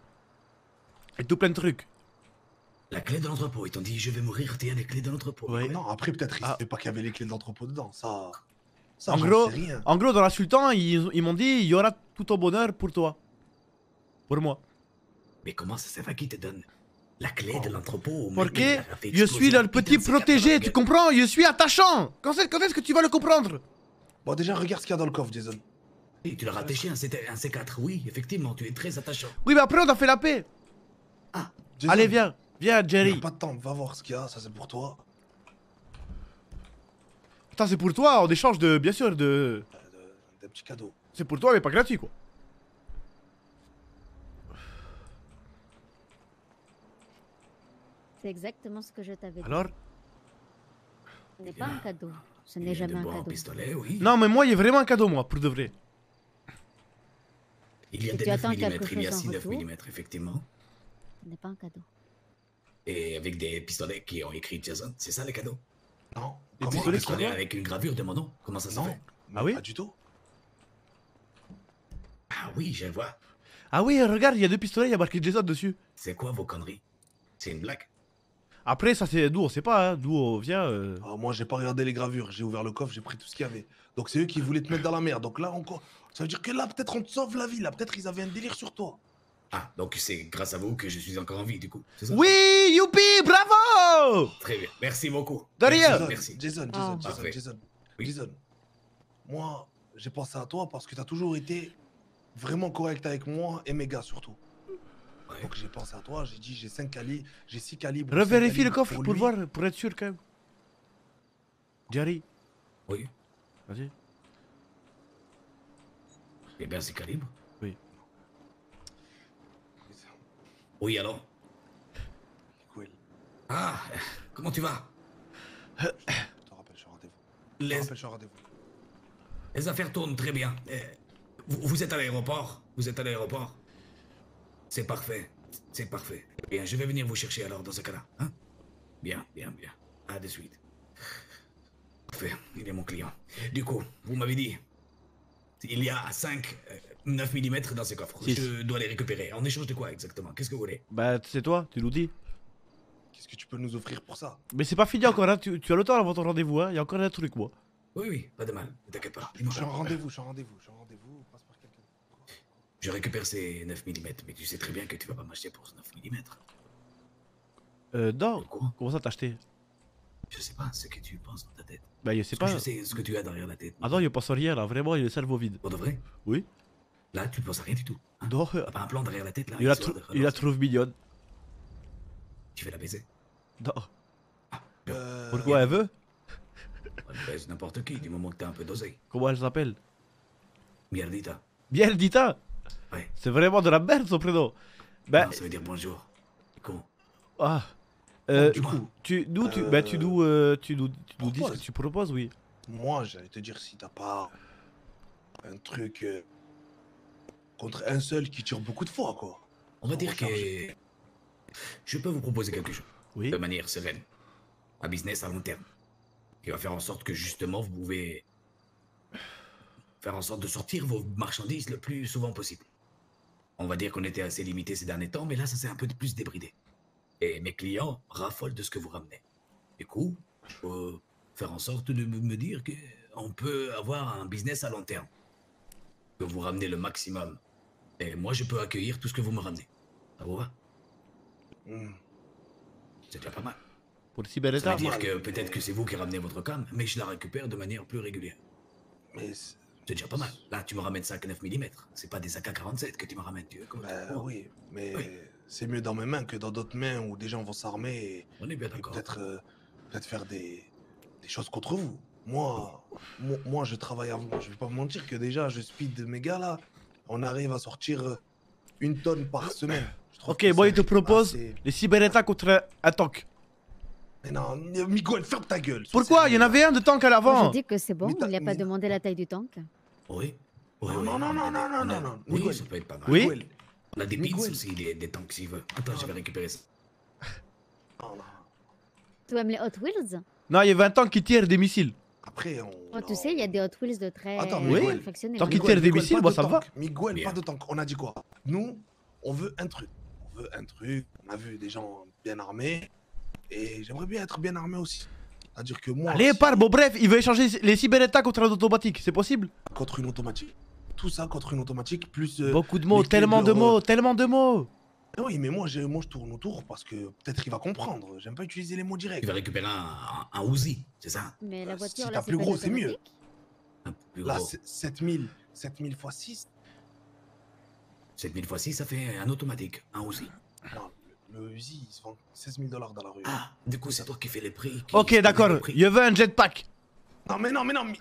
et tout plein de trucs. La clé de l'entrepôt, ils t'ont dit je vais mourir, tiens les clés de l'entrepôt. Ouais. Non, après peut-être ils savaient pas qu'il y avait les clés de l'entrepôt dedans, ça... Ça, en gros, dans la Sultan, ils m'ont dit il y aura tout ton bonheur pour toi. Pour moi. Mais comment ça, va qui te donne la clé de l'entrepôt? Parce que je suis le petit protégé, tu comprends? Je suis attachant. Quand est-ce que tu vas le comprendre? Bon, déjà, regarde ce qu'il y a dans le coffre, Jason. Et tu l'as rattaché un C4, oui, effectivement, tu es très attachant. Oui, mais après, on a fait la paix. Ah, Jason, allez, viens, Jerry. On a pas de temps, va voir ce qu'il y a, ça c'est pour toi. Putain, c'est pour toi, en échange de, bien sûr, de... Des petits cadeaux. C'est pour toi, mais pas gratuit, quoi. C'est exactement ce que je t'avais dit. Alors? Ce n'est pas un cadeau. Ce n'est jamais un cadeau. Pistolet, oui. Non, mais moi, il y a vraiment un cadeau, moi, pour de vrai. Il y a des 9 mm, il y a 6-9 mm, effectivement. Ce n'est pas un cadeau. Et avec des pistolets qui ont écrit Jason, c'est ça les cadeaux? Non. Les pistolets qui ont avec une gravure de mon nom, comment ça se fait? Ah oui? Pas du tout. Ah oui, je vois. Ah oui, regarde, il y a deux pistolets, il y a marqué Jason dessus. C'est quoi vos conneries? C'est une blague? Après, ça c'est d'où on sait pas, hein, d'où on vient. Ah, moi j'ai pas regardé les gravures, j'ai ouvert le coffre, j'ai pris tout ce qu'il y avait. Donc c'est eux qui voulaient te mettre dans la merde. Donc là encore, ça veut dire que là peut-être on te sauve la vie, là peut-être ils avaient un délire sur toi. Ah, donc c'est grâce à vous que je suis encore en vie du coup. Ça oui, youpi, bravo. Très bien, merci beaucoup. De rien. Merci. Jason, Jason, moi j'ai pensé à toi parce que t'as toujours été vraiment correct avec moi et mes gars surtout. Ouais. Donc j'ai pensé à toi, j'ai dit j'ai 5 calibres, j'ai 6 calibres. Revérifie le coffre pour voir, pour être sûr quand même. Jerry. Oui. Vas-y. Eh bien 6 calibres. Oui. Oui alors. Cool. Ah, comment tu vas? Je te rappelle, je suis au rendez-vous. Les affaires tournent très bien. Vous êtes à l'aéroport? C'est parfait, Bien, je vais venir vous chercher alors dans ce cas-là, hein? Bien, à de suite. Parfait, il est mon client. Du coup, vous m'avez dit, il y a 5, 9 mm dans ces coffres. Six. Je dois les récupérer. En échange de quoi exactement? Qu'est-ce que vous voulez? Bah, c'est toi, tu nous dis. Qu'est-ce que tu peux nous offrir pour ça? Mais c'est pas fini encore, hein? Tu as le temps avant ton rendez-vous, hein? Il y a encore un truc, moi. Oui, pas de mal, ne t'inquiète pas. Je suis en rendez-vous, Je récupère ces 9 mm, mais tu sais très bien que tu vas pas m'acheter pour 9 mm. Non, comment ça t'acheter? Je sais pas ce que tu penses dans ta tête. Bah, je sais pas. Je sais ce que tu as derrière la tête. Ah non, je pense à rien là, vraiment, il est le cerveau vide. Pour de vrai? Oui. Là, tu penses à rien du tout. Hein? Non. T'as pas un plan derrière la tête là? Il la trouve mignonne. Tu veux la baiser? Non. Ah, pourquoi elle veut? Elle baise n'importe qui du moment que t'as un peu dosé. Comment elle s'appelle? Mierdita. Mierdita? Ouais. C'est vraiment de la merde son prénom. Ben, non, ça veut dire bonjour. Comment? Ah. Du coup, tu nous dis ce que tu proposes, oui. Moi, j'allais te dire si t'as pas un truc contre un seul qui tire beaucoup de fois, quoi. On va dire que je peux vous proposer quelque chose. Oui. De manière sereine. Un business à long terme. Qui va faire en sorte que justement vous pouvez faire en sorte de sortir vos marchandises le plus souvent possible. On va dire qu'on était assez limité ces derniers temps, mais là, ça s'est un peu plus débridé. Et mes clients raffolent de ce que vous ramenez. Du coup, je peux faire en sorte de me dire qu'on peut avoir un business à long terme. Que vous ramenez le maximum. Et moi, je peux accueillir tout ce que vous me ramenez. Ça vous va? C'est déjà pas mal. Pour le cyberétat, ça veut dire que peut-être que c'est vous qui ramenez votre cam, mais je la récupère de manière plus régulière. Mais... c'est déjà pas mal. Là, tu me ramènes 5 9 mm. C'est pas des AK-47 que tu me ramènes, tu veux. Bah oui, mais c'est mieux dans mes mains que dans d'autres mains où des gens vont s'armer et... On est bien d'accord. Peut-être faire des choses contre vous. Moi, je travaille à... Je vais pas vous mentir que déjà, je speed mes gars, là. On arrive à sortir une tonne par semaine. Ok, moi, il te propose les cyberétats contre un tank. Mais non, Miguel, ferme ta gueule. Pourquoi? Il y en avait un de tank à l'avant. Je dis que c'est bon, il n'a pas demandé la taille du tank. Oui. Non. Oui, ça peut être pas mal. Oui. On a des bits aussi, des tanks s'il veut. Attends, je vais récupérer ça. Tu aimes les Hot Wheels? Non, il y avait un tank qui tire des missiles. Après, on... tu sais, il y a des Hot Wheels de très... Attends, Miguel. Tant qu'il tire des missiles, moi ça va. Miguel, pas de tank. On a dit quoi? Nous, on veut un truc. On a vu des gens bien armés. Et j'aimerais bien être bien armé aussi. C'est-à-dire que moi... Allez, par bon, bref, il veut échanger les cyberétats contre un automatique, c'est possible? Contre une automatique. Tout ça contre une automatique, plus... Beaucoup de mots, tellement de mots, Oui, mais moi je tourne autour parce que peut-être il va comprendre. J'aime pas utiliser les mots directs. Il va récupérer un Uzi, c'est ça? Mais la voiture, si t'as plus gros, c'est mieux. Là, 7000. 7000 x 6. 7000 x 6, ça fait un automatique, un Uzi. Non, le Uzi, il se vend $16 000 dans la rue. Ah, du coup, c'est toi qui fais les prix. Ok, d'accord, je veux un jetpack. Non, mais non, mais non, mais...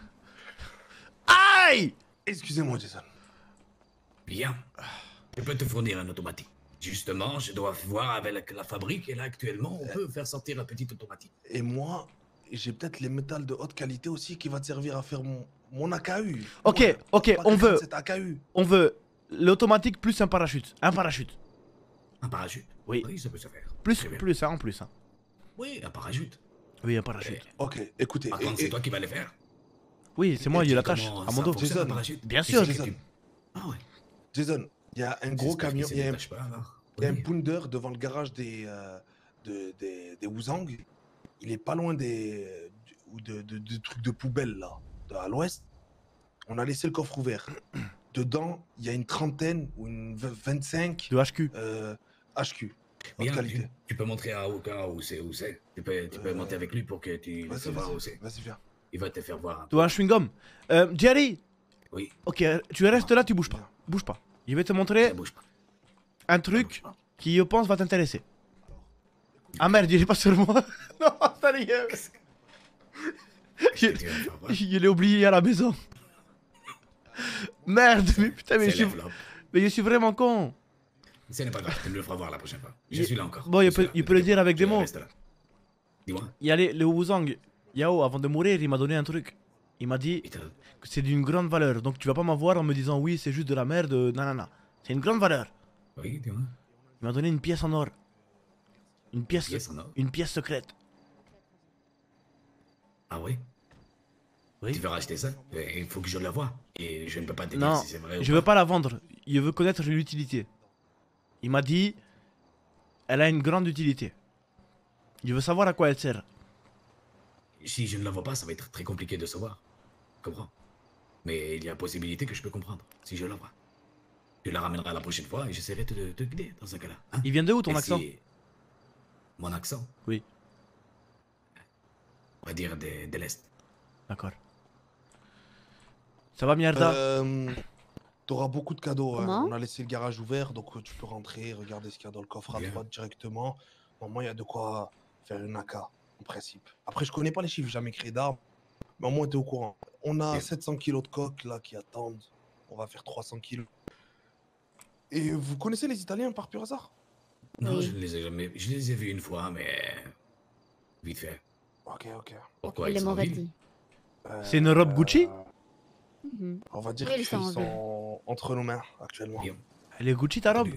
Aïe! Excusez-moi, Jason. Bien. Je peux te fournir un automatique. Justement, je dois voir avec la fabrique, et là, actuellement, on peut faire sortir la petite automatique. Et moi, j'ai peut-être les métals de haute qualité aussi qui va te servir à faire mon AKU. Ok, ouais, ok, on veut l'automatique plus un parachute. Un parachute. Un parachute? Oui. Oui, ça peut se faire. Plus, hein, en plus. Hein. Oui, un parachute. Oui, un parachute. Ok, écoutez. Par contre, c'est toi qui vas le faire. Oui, c'est moi, il l'attache à mon dos. Jason, bien sûr. Ah ouais. Jason, il y a un gros camion, il y a un pounder devant le garage des Wu Zang. Il est pas loin des trucs de poubelle là, à l'ouest. On a laissé le coffre ouvert. Dedans, il y a une trentaine ou une 25 de HQ. HQ. Bien, tu peux montrer à Oulka où c'est. Tu peux monter avec lui pour que tu le saches où c'est. Vas-y, viens. Il va te faire voir. Tu as un chewing-gum. Jerry. Oui. Ok, tu restes là, tu bouges pas. Bouge pas. Je vais te montrer un truc qui, je pense, va t'intéresser. Ah merde, j'ai pas sur moi. Non, ça y est. Je l'ai oublié à la maison. Merde, mais putain, mais je suis vraiment con. Ce n'est pas grave, tu me le feras voir la prochaine fois. Je suis là encore. Bon, il peut le dire avec des mots. Dis-moi. Il y a le Wu Zang. Yao, avant de mourir, il m'a donné un truc. Il m'a dit que c'est d'une grande valeur. Donc tu vas pas m'avoir en me disant oui, c'est juste de la merde, nanana. C'est une grande valeur. Oui, dis-moi. Il m'a donné une pièce en or. Une pièce secrète. Ah oui? Oui. Tu veux racheter ça? Il faut que je la voie. Et je ne peux pas te dire si c'est vrai ou pas. Je veux pas la vendre. Je veux connaître l'utilité. Il m'a dit, elle a une grande utilité. Je veux savoir à quoi elle sert. Si je ne la vois pas, ça va être très compliqué de savoir. Comprends? Mais il y a possibilité que je peux comprendre, si je la vois. Tu la ramèneras la prochaine fois et j'essaierai de te guider dans ce cas-là. Hein? Il vient de où ton accent? Mon accent? Oui. On va dire de l'Est. D'accord. Ça va, Mierda? T'auras beaucoup de cadeaux. Hein. On a laissé le garage ouvert, donc tu peux rentrer, regarder ce qu'il y a dans le coffre à droite directement. Normalement, il y a de quoi faire une AK. En principe. Après, je connais pas les chiffres, jamais créé d'armes, mais au moins t'es au courant. On a 700 kilos de coques là qui attendent. On va faire 300 kilos. Et vous connaissez les Italiens par pur hasard? Non, je ne les ai jamais. Je les ai vus une fois, mais vite fait. Ok, ok. Pourquoi ils sont vides? C'est une robe Gucci. On va dire qu'ils sont entre nos mains actuellement. Elle est Gucci ta robe?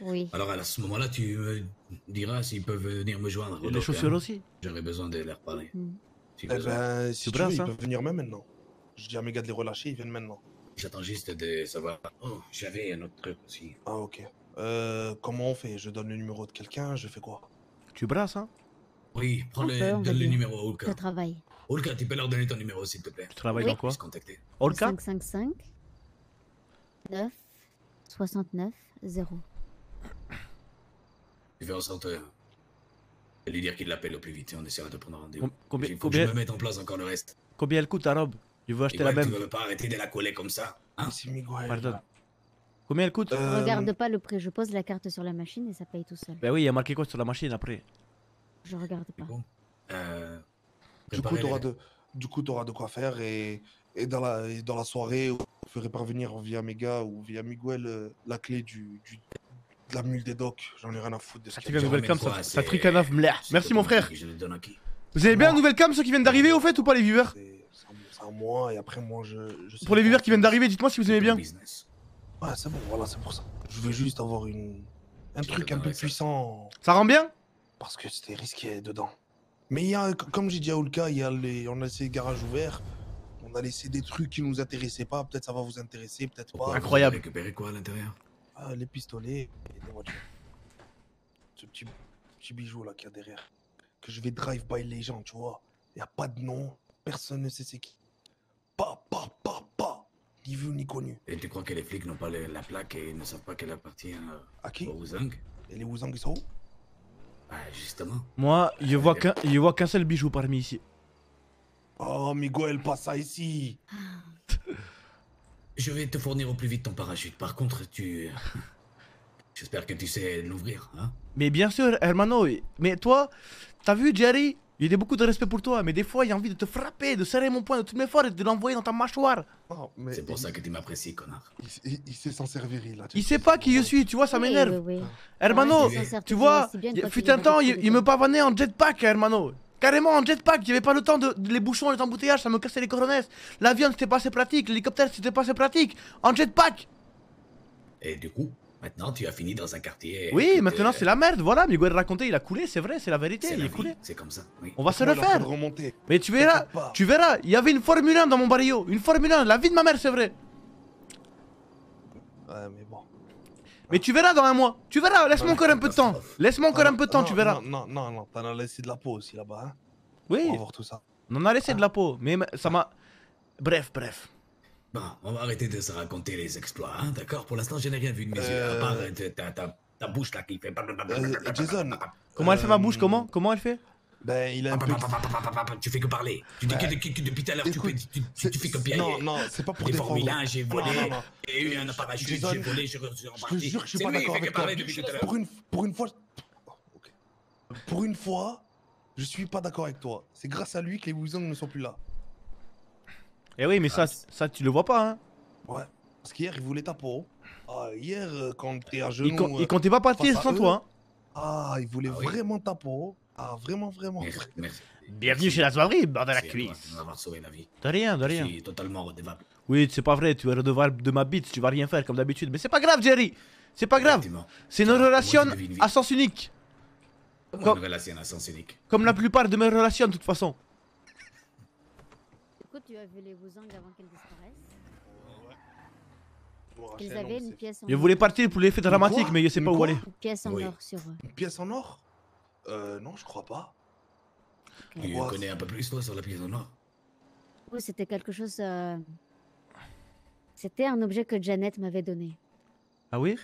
Oui. Alors à ce moment-là, tu me diras s'ils peuvent venir me joindre. Les chaussures aussi. J'aurais besoin de leur parler. Eh ben, si tu veux, ils peuvent venir même maintenant. Je dis à mes gars de les relâcher, ils viennent maintenant. J'attends juste de savoir. Oh, j'avais un autre truc aussi. Ah ok. Comment on fait? Je donne le numéro de quelqu'un, je fais quoi? Tu brasses, hein? Oui, donne le numéro à Oulka. Je travaille. Oulka, tu peux leur donner ton numéro s'il te plaît. Tu travailles dans quoi? Oulka. 555 9 69 0. Je vais en sorte de lui dire qu'il l'appelle au plus vite et on essaiera de prendre rendez-vous. Combien je me mette en place encore le reste. Combien elle coûte ta robe? Je veux acheter la même. Tu veux pas arrêter de la coller comme ça, hein? Pardon. Combien elle coûte? Regarde pas le prix, je pose la carte sur la machine et ça paye tout seul. Bah oui, il y a marqué quoi sur la machine après? Je regarde pas. Bon. Du coup, t'auras de quoi faire et dans la soirée, je ferai parvenir via Mega ou via Miguel la clé de la mule des docks, j'en ai rien à foutre de ça. Ça trique un œuf, merci mon frère. Vous avez bien une nouvelle cam, ceux qui viennent d'arriver au fait ou pas les viewers? C'est à moi et après moi je sais. Pour les viewers qui viennent d'arriver, dites-moi si vous aimez bien. Ouais, c'est bon, voilà, c'est pour ça. Je veux juste avoir un truc un peu puissant. Ça rend bien? Parce que c'était risqué dedans. Mais il y a, comme j'ai dit à Oulka, on a laissé le garage ouvert. On a laissé des trucs qui nous intéressaient pas. Peut-être ça va vous intéresser, peut-être pas. Incroyable. Récupérer quoi à l'intérieur? Les pistolets et les voitures. Ce petit bijou là qu'il y a derrière. Que je vais drive by les gens, tu vois. Y a pas de nom, personne ne sait c'est qui. Pa, pa, pa, pa. ni vu ni connu. Et tu crois que les flics n'ont pas la plaque et ne savent pas qu'elle appartient à qui? Au Wu Zang. Et les Wu Zang, ils sont où? Ah, justement. Moi, je vois qu'un seul bijou parmi ici. Oh, Miguel, pas ça ici. Je vais te fournir au plus vite ton parachute. Par contre, tu... J'espère que tu sais l'ouvrir, hein? Mais bien sûr, hermano. Mais toi, t'as vu, Jerry? Il y a beaucoup de respect pour toi, mais des fois, il a envie de te frapper, de serrer mon poing de toutes mes forces et de l'envoyer dans ta mâchoire. Oh, mais... C'est pour ça que tu m'apprécies, connard. Il sait s'en servir, il a... Il sait pas qui je suis, tu vois, ça m'énerve. Oui, oui, oui. Hermano, oui. Tu vois, fut un temps, il me pavanait en jetpack, hermano. Carrément en jetpack, il n'y avait pas le temps de les bouchons, les embouteillages, ça me cassait les coronesses. L'avion, c'était pas assez pratique, l'hélicoptère, c'était pas assez pratique. En jetpack. Et du coup? Maintenant, tu as fini dans un quartier. Oui, maintenant c'est la merde, voilà. Miguel racontait, il a coulé, c'est vrai, c'est la vérité, il est coulé. C'est comme ça. Oui. On va se refaire. Mais tu verras, il y avait une Formule 1 dans mon barrio, une Formule 1, la vie de ma mère, c'est vrai. Ouais, mais bon. Mais tu verras dans un mois, tu verras, laisse-moi encore un peu de temps. Laisse-moi encore un peu de temps, tu verras. Non, non, non, t'en as laissé de la peau aussi là-bas. Hein. Oui. On va voir tout ça. On en a laissé de la peau, mais ça m'a. Bref, bref. Bon, on va arrêter de se raconter les exploits, hein, d'accord? Pour l'instant, je n'ai rien vu de mes yeux, à part ta bouche là qui fait... Jason... Comment elle fait ma bouche? Comment elle fait? Ben, il a un peu... Tu fais que parler. Tu dis que depuis tout à l'heure, tu fais que piailler. Non, non, c'est pas pour défendre. Des Formule 1, j'ai volé, j'ai eu un parachute, j'ai volé, je suis reparti. Je te jure que je suis pas d'accord avec toi. Pour une fois... Pour une fois, je suis pas d'accord avec toi. C'est grâce à lui que les Wu Zang ne sont plus là. Eh oui, mais ça tu le vois pas, hein? Ouais, parce qu'hier, il voulait ta peau. Ah, hier, quand t'es à genoux... Il comptait pas partir sans toi, hein? Ah, il voulait vraiment ta peau. Ah, vraiment, vraiment. Merci. Bienvenue chez la soirée, bordel à cuisse. De m'avoir sauvé la vie. De rien, de rien. Je suis totalement redevable. Oui, c'est pas vrai, tu es redevable de ma bite, tu vas rien faire comme d'habitude. Mais c'est pas grave, Jerry. C'est pas grave. C'est nos relations à sens unique. Une relation à sens unique. Comme la plupart de mes relations, de toute façon. Tu as vu les Wu Zang avant qu'elles disparaissent? Ils avaient une pièce en or. Ils voulaient partir pour l'effet dramatique, mais je sais pas où aller. Une pièce en or sur eux. Une pièce en or? Non, je crois pas. Tu connais un peu plus, toi, sur la pièce en or? Oui, c'était quelque chose... C'était un objet que Janet m'avait donné. Ah oui?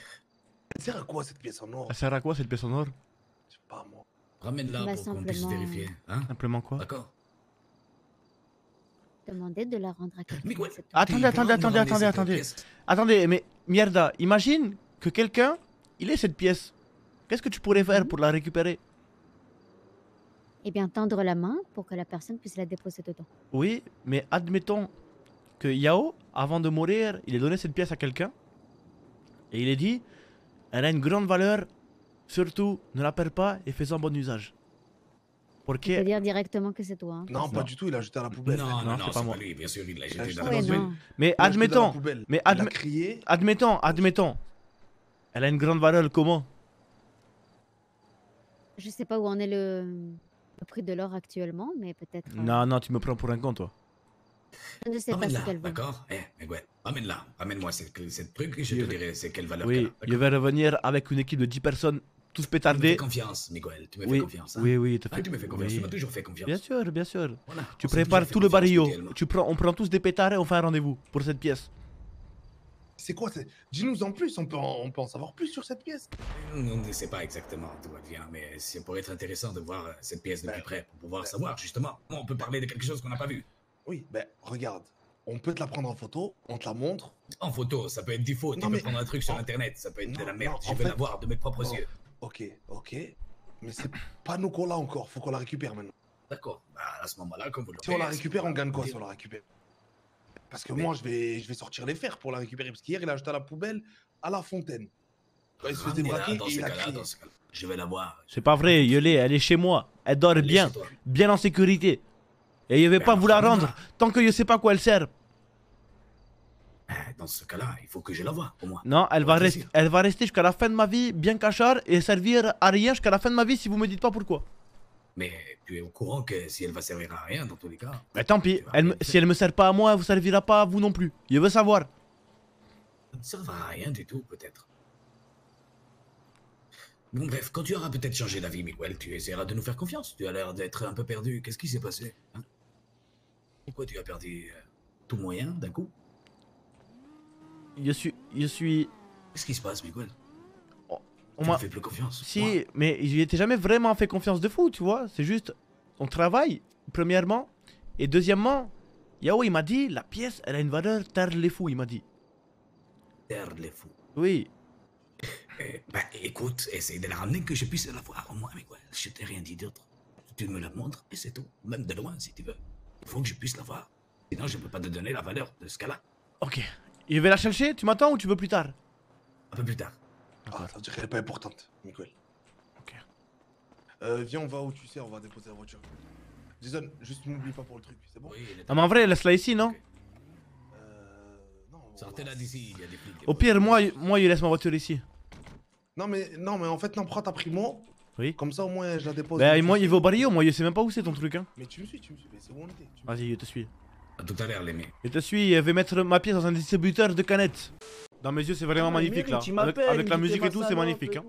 Elle sert à quoi, cette pièce en or? Elle sert à quoi, cette pièce en or? Je sais pas, moi. Ramène-la pour qu'on puisse vérifier. Simplement quoi? D'accord. Demander de la rendre à quelqu'un. Attendez, mais mierda, imagine que quelqu'un, il ait cette pièce. Qu'est-ce que tu pourrais faire pour la récupérer? Eh bien, tendre la main pour que la personne puisse la déposer dedans. Oui, mais admettons que Yao, avant de mourir, il ait donné cette pièce à quelqu'un. Et il ait dit, elle a une grande valeur, surtout ne la perds pas et fais-en bon usage. Tu peux dire directement que c'est toi. Hein. Non, pas du tout, il a jeté à la poubelle. Non, non, non, c'est pas lui, bien sûr, il l'a jeté dans la poubelle. Mais admettons, admettons, elle a une grande valeur, comment? Je sais pas où en est le prix de l'or actuellement, mais peut-être... Non, non, tu me prends pour un con, toi. Je sais pas ce qu'elle vaut. D'accord, eh, ouais, amène-la, amène-moi cette truc et je te dirai c'est quelle valeur. Oui, je vais revenir avec une équipe de 10 personnes. Tous pétardés. Tu me fais confiance, Miguel, tu me fais confiance. Hein. Oui, oui, tu me fais confiance, tu m'as toujours fait confiance. Bien sûr, bien sûr. Voilà, tu prépares tout le barrio, on prend tous des pétards et on fait un rendez-vous pour cette pièce. C'est quoi? Dis-nous en plus, on peut en savoir plus sur cette pièce. On ne sait pas exactement d'où elle vient, mais ça pourrait être intéressant de voir cette pièce de plus près pour pouvoir savoir justement. On peut parler de quelque chose qu'on n'a pas vu. Oui, ben regarde. On peut te la prendre en photo, on te la montre. En photo, ça peut être du faux, tu peux prendre un truc sur internet, ça peut être de la merde, je veux la voir de mes propres yeux. Ok, ok, mais c'est pas nous qu'on l'a encore, faut qu'on la récupère maintenant. D'accord, bah à ce moment-là, comme vous le dites. Si on la récupère, on gagne quoi si on la récupère? Parce que moi, je vais sortir les fers pour la récupérer, parce qu'hier, il a jeté à la poubelle, à la fontaine. Il se faisait braquer et il a crié. Je vais la voir. C'est pas vrai, Yolé, elle est chez moi, elle dort bien, bien en sécurité. Et je vais pas vous la rendre tant que je sais pas quoi elle sert. Dans ce cas-là, il faut que je la voie, au moins. Non, elle va rester jusqu'à la fin de ma vie, bien cachard, et servir à rien jusqu'à la fin de ma vie si vous me dites pas pourquoi. Mais tu es au courant que si elle va servir à rien, dans tous les cas... Mais tant pis, si elle me sert pas à moi, elle vous servira pas à vous non plus. Je veux savoir. Elle ne servira à rien du tout, peut-être. Bon bref, quand tu auras peut-être changé d'avis, Miguel, tu essaieras de nous faire confiance. Tu as l'air d'être un peu perdu. Qu'est-ce qui s'est passé, hein? Pourquoi tu as perdu tout moyen d'un coup? Je suis... Qu'est-ce qui se passe, Miguel? On m'a fait plus confiance. Si, moi. Mais je lui étais jamais vraiment fait confiance de fou, tu vois. C'est juste, on travaille, premièrement. Et deuxièmement, Yao, il m'a dit, la pièce, elle a une valeur terre les fous, il m'a dit. Terre les fous. Oui. Bah écoute, essaye de la ramener que je puisse la voir au moins, Miguel. Je t'ai rien dit d'autre. Tu me la montres et c'est tout. Même de loin, si tu veux. Il faut que je puisse la voir. Sinon, je peux pas te donner la valeur de ce cas-là. Ok. Je vais la chercher, tu m'attends ou tu veux plus tard? Un peu plus tard. Ah, ça dirait pas importante, Miguel. Ok. Viens, on va où tu sais, on va déposer la voiture. Jason, juste n'oublie pas pour le truc, c'est bon? Oui, ah, mais en vrai, laisse-la ici, non? Okay. Non. Sortez-la d'ici, il y a des flics. Au pire, moi, je laisse ma voiture ici. Non, mais en fait, non, prends ta primo. Oui. Comme ça, au moins, je la dépose. Bah, moi, il va au barrio, moi, je sais même pas où c'est ton truc, hein. Mais tu me suis, mais c'est où on était. Vas-y, je te suis. A tout à l'heure, les mecs. Je te suis, je vais mettre ma pièce dans un distributeur de canettes. Dans mes yeux, c'est vraiment magnifique là. Avec la musique et tout, c'est magnifique. Hein.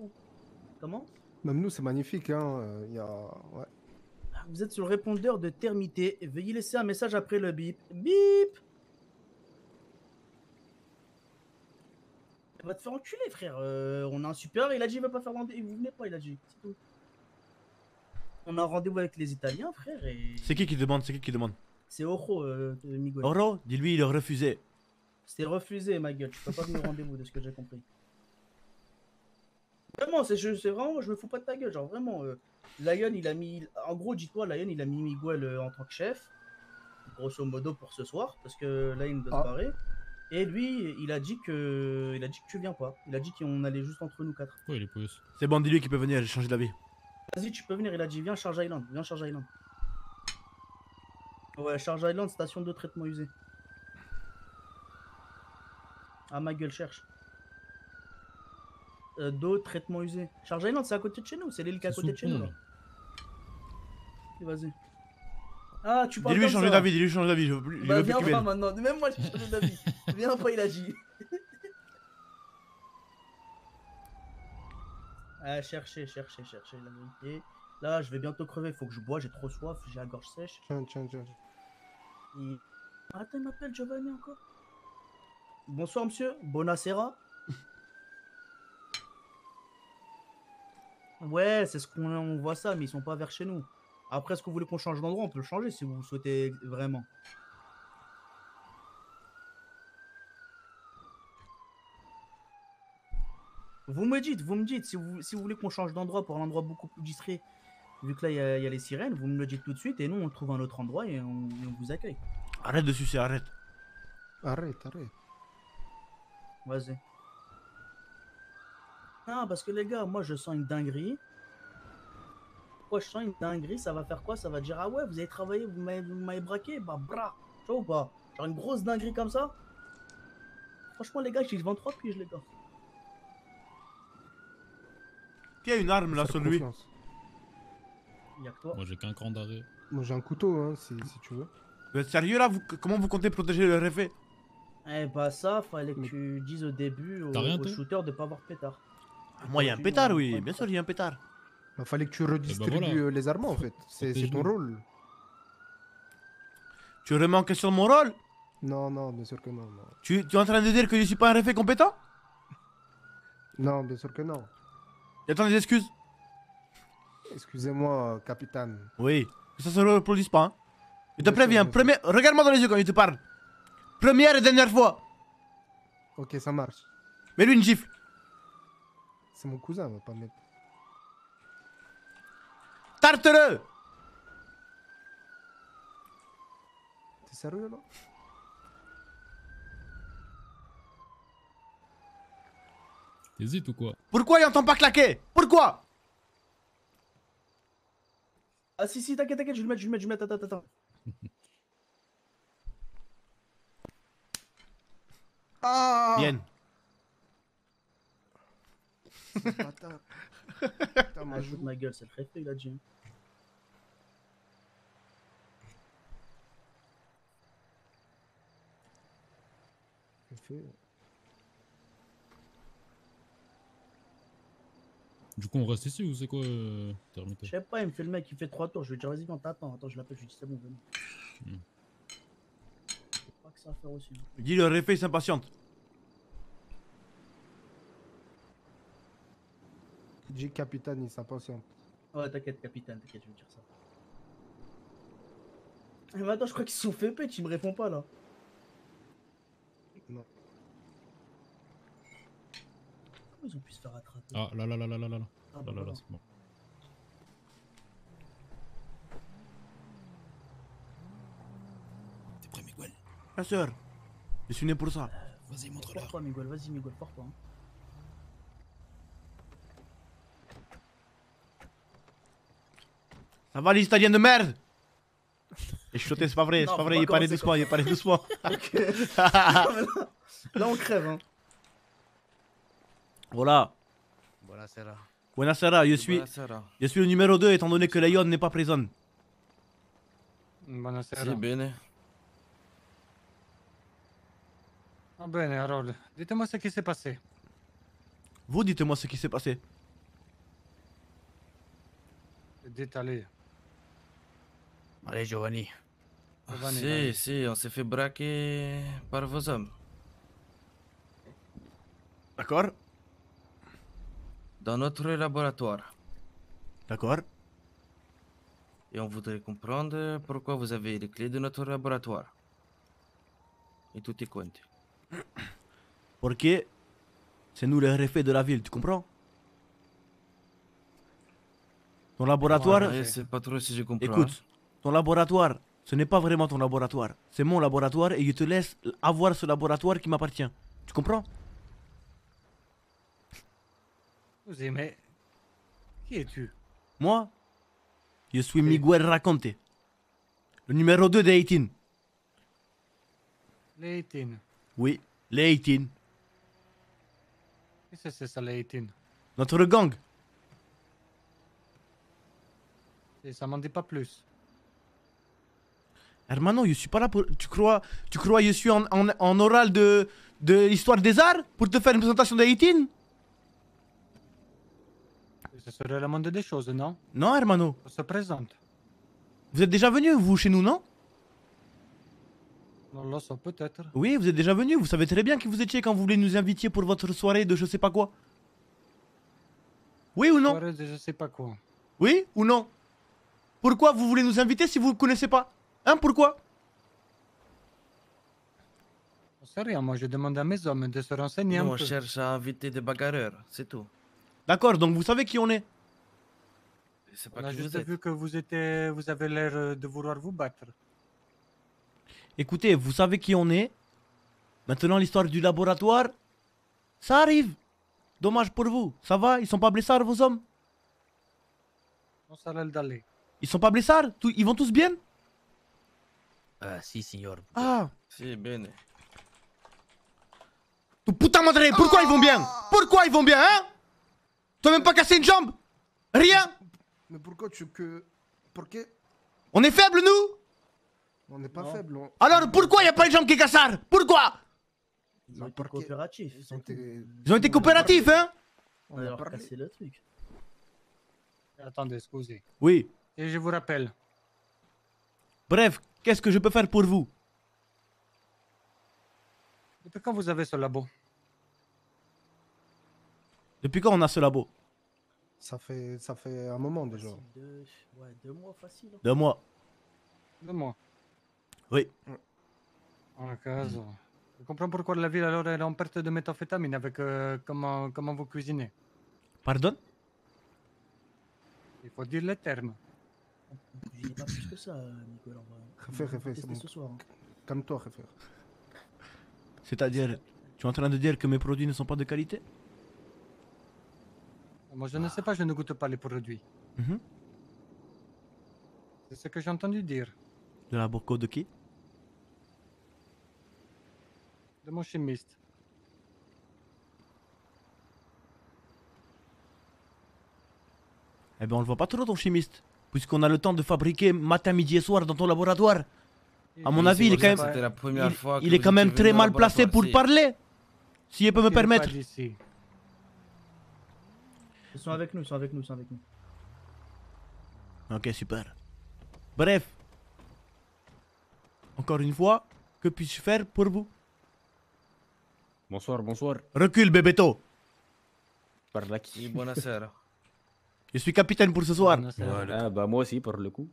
Comment? Même nous, c'est magnifique. Hein. Ouais. Vous êtes sur le répondeur de Termité. Veuillez laisser un message après le bip. Bip! Il va te faire enculer, frère. On a un super. Il a dit, il va pas faire rendez-vous. Vous venez pas, il a dit. On a un rendez-vous avec les Italiens, frère. Et... C'est qui demande? C'est Ojo, Miguel. Ojo, dis-lui, il a refusé. C'était refusé, ma gueule, tu peux pas venir au rendez-vous de ce que j'ai compris. Vraiment, c'est vraiment, je me fous pas de ta gueule, genre vraiment. Lion, il a mis. En gros, dis-toi, Lion, il a mis Miguel en tant que chef, grosso modo pour ce soir, parce que là, il nous doit se barrer. Et lui, il a dit que. Il a dit que tu viens pas. Il a dit qu'on allait juste entre nous quatre. Oui, il est pousse. C'est bon, dis-lui qu'il peut venir, j'ai changé d'avis. Vas-y, tu peux venir, il a dit viens, Charge Island, viens, Charge Island. Ouais, Charge Island, station de traitement usée. Ah, ma gueule, cherche. D'eau, traitement usé. Charge Island, c'est à côté de chez nous. C'est l'île qui est à côté de chez nous. Vas-y. Ah, tu parles. Dis-lui changer d'avis. Bah, viens pas maintenant. Même moi, je peux changer d'avis. Viens pas, il a dit. Ah, cherchez la vérité. Là, je vais bientôt crever. Faut que je bois. J'ai trop soif. J'ai la gorge sèche. Tiens. Attends, il m'appelle Giovanni encore. Bonsoir monsieur, bonasera. Ouais, c'est ce qu'on voit ça, mais ils sont pas vers chez nous. Après, est-ce que vous voulez qu'on change d'endroit? On peut le changer si vous souhaitez vraiment. Vous me dites, si vous voulez qu'on change d'endroit pour un endroit beaucoup plus distrait, vu que là, il y a les sirènes, vous me le dites tout de suite et nous, on trouve un autre endroit et on vous accueille. Arrête de sucer, arrête. Arrête. Vas-y. Non, parce que les gars, moi je sens une dinguerie. Pourquoi je sens une dinguerie? Ça va faire quoi? Ça va dire, ah ouais, vous avez travaillé, vous m'avez braqué. Bah, bra. Tu vois ou pas? Genre une grosse dinguerie comme ça. Franchement, les gars, j'ai 23 piges, les gars. Qui a une arme là sur lui? Y'a que toi. Moi j'ai qu'un cran d'arrêt. Moi j'ai un couteau, hein, si tu veux. Vous êtes sérieux là? Comment vous comptez protéger le réfé? Eh bah ça, fallait que tu dises au début au shooter de pas avoir pétard. Moi il y a un pétard, oui, bien sûr il y a un pétard. Bah, fallait que tu redistribues les armes en fait, c'est ton rôle. Tu remets en question mon rôle? Non, bien sûr que non. Tu es en train de dire que je suis pas un réfé compétent? Non, bien sûr que non. Et attends, des excuses? Excusez-moi, capitaine. Oui, ça se reproduise pas, hein. Je te préviens, regarde-moi dans les yeux quand il te parle. Première et dernière fois. Ok, ça marche. Mets-lui une gifle. C'est mon cousin, on va pas mettre. Tarte-le. T'es sérieux là? T'hésites ou quoi? Pourquoi il entend pas claquer? Pourquoi? Ah si, t'inquiète, je vais le mettre, attends. Ah. Bien. Putain, ma gueule, c'est le réfé, il a dit. Du coup, on reste ici ou c'est quoi, Termité? Je sais pas, il me fait le mec, il fait 3 tours. Je vais dire, vas-y, on t'attend. Attends, je l'appelle, je lui dis, c'est bon, venez. Je crois que ça va faire aussi. Dis, le réfé, il s'impatiente. Dis capitaine, il s'impatiente. Ouais, t'inquiète, capitaine, t'inquiète, je vais dire ça. Mais attends, je crois qu'ils se sont fait pète, il me répond pas là. Non. Comment ils ont pu se faire attraper? Ah là là là là là là là. Ah, là, bon, là, là, c'est bon. T'es prêt, Miguel? Bien sûr. Je suis né pour ça. Vas-y, montre-leur. Fort-toi, Miguel, vas-y, Miguel, fort-toi. Hein. Ça va, les Italiens de merde! Et je sautais, c'est pas vrai, c'est pas vrai, il est parlé doucement, il est parlé doucement. Là on crève, hein. Voilà. Buonasera. Buonasera, je suis le numéro 2 étant donné que Lion n'est pas présent. Buonasera. Si bene. Ah bene, Harold, dites-moi ce qui s'est passé. Vous dites-moi ce qui s'est passé. Détalé. Allez, Giovanni. Si, si, on s'est fait braquer par vos hommes. D'accord. Dans notre laboratoire. D'accord. Et on voudrait comprendre pourquoi vous avez les clés de notre laboratoire. Et tout est compté. Porque c'est nous les refais de la ville, tu comprends? Ton laboratoire... Ouais, c'est pas trop si je comprends. Écoute. Ton laboratoire, ce n'est pas vraiment ton laboratoire. C'est mon laboratoire et je te laisse avoir ce laboratoire qui m'appartient. Tu comprends? Vous aimez... Qui es-tu? Moi? Je suis Miguel Raconte. Le numéro 2 des 18. Les 18? Oui, les 18. Qu'est-ce que c'est ça, les 18? Notre gang. Et ça m'en dit pas plus. Hermano, je suis pas là pour... Tu crois que je suis en oral de l'histoire des arts pour te faire une présentation d'Haïtine? Ce serait la moindre des choses, non? Non, Hermano. On se présente. Vous êtes déjà venu, vous, chez nous, non? Non, là, ça peut-être. Oui, vous êtes déjà venu. Vous savez très bien qui vous étiez quand vous voulez nous inviter pour votre soirée de je sais pas quoi. Oui ou non? Soirée de je sais pas quoi. Oui ou non? Pourquoi vous voulez nous inviter si vous ne connaissez pas? Hein, pourquoi? Sérieux, moi je demande à mes hommes de se renseigner un peu. On cherche à inviter des bagarreurs, c'est tout. D'accord, donc vous savez qui on est? C'est pas que vous êtes. Vu que vous avez l'air de vouloir vous battre. Écoutez, vous savez qui on est. Maintenant l'histoire du laboratoire, ça arrive. Dommage pour vous. Ça va? Ils sont pas blessés vos hommes? Non, ça l'air d'aller. Ils sont pas blessés? Ils vont tous bien? Si, signor. Ah. Si, bene. Tu putain madre, pourquoi ils vont bien? Pourquoi ils vont bien, hein? T'as même pas cassé une jambe? Rien? Mais pourquoi tu que... Pourquoi? On est faible, nous? On n'est pas faible. On... Alors pourquoi y a pas une jambe qui est cassée? Pourquoi? Ils ont été coopératifs. Ils ont été coopératifs, hein? On a cassé le truc. Attendez, excusez. Oui. Et je vous rappelle. Bref. Qu'est-ce que je peux faire pour vous? Depuis quand vous avez ce labo? Depuis quand on a ce labo? Ça fait un moment déjà. Ouais, 2 mois facile. 2 mois. 2 mois. Oui. En cas, je comprends pourquoi la ville alors elle est en perte de méthamphétamine avec comment vous cuisinez. Pardon? Il faut dire les termes. Il n'y a pas plus que ça, Nicolas. Réfère, c'est bon. Ce soir. Calme-toi, réfère. C'est-à-dire, tu es en train de dire que mes produits ne sont pas de qualité? Moi, je ne sais pas, je ne goûte pas les produits. C'est ce que j'ai entendu dire. De la boco de qui? De mon chimiste. Eh ben, on le voit pas trop, ton chimiste. Puisqu'on a le temps de fabriquer matin, midi et soir dans ton laboratoire. À mon avis, il est quand même, très mal placé pour parler. Si je peux me permettre. Ils sont avec nous, ils sont avec nous. Ok, super. Bref. Encore une fois, que puis-je faire pour vous? Bonsoir. Recule, bébéto. Par là qui? Buonasera. Je suis capitaine pour ce soir. Voilà, bah moi aussi pour le coup.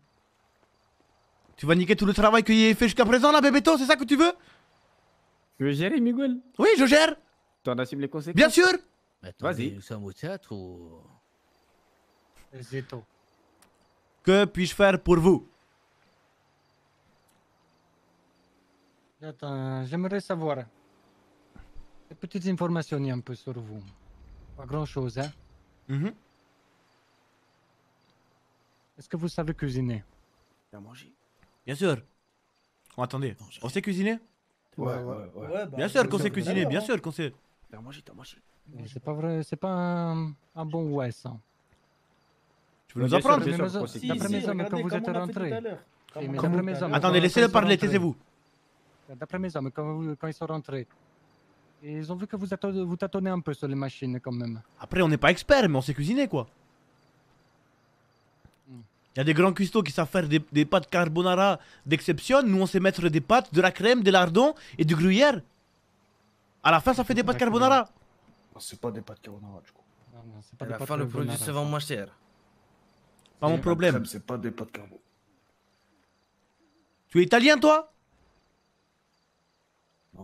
Tu vas niquer tout le travail qu'il y a fait jusqu'à présent là, bébéto, c'est ça que tu veux? Tu veux gérer, Miguel? Oui, je gère. T'en assumes les conséquences? Bien sûr. Vas-y. Nous sommes au théâtre ou... Que puis-je faire pour vous? Attends, j'aimerais savoir... Des petites informations un peu sur vous. Pas grand-chose, hein? Mm-hmm. Est-ce que vous savez cuisiner? Bien manger. Bien sûr. Oh, attendez, on sait cuisiner? Ouais. Bien sûr qu'on sait cuisiner, bien sûr qu'on sait... Bien manger, t'as mangé. C'est pas vrai, c'est pas un bon ouest. Hein. Tu veux nous apprendre? D'après mes hommes, quand vous êtes rentrés... Attendez, laissez-le parler, taisez-vous. D'après mes hommes, quand ils sont rentrés... Ils ont vu que vous tâtonnez un peu sur les machines quand même. Après, on n'est pas experts, mais on sait cuisiner quoi. Il y a des grands cuistots qui savent faire des pâtes carbonara d'exception. Nous, on sait mettre des pâtes, de la crème, des lardons et du gruyère. À la fin, ça fait des pâtes carbonara. C'est pas des pâtes carbonara du coup. À la fin, le produit se vend moins cher. Pas mon problème. C'est pas des pâtes carbonara. Tu es italien toi?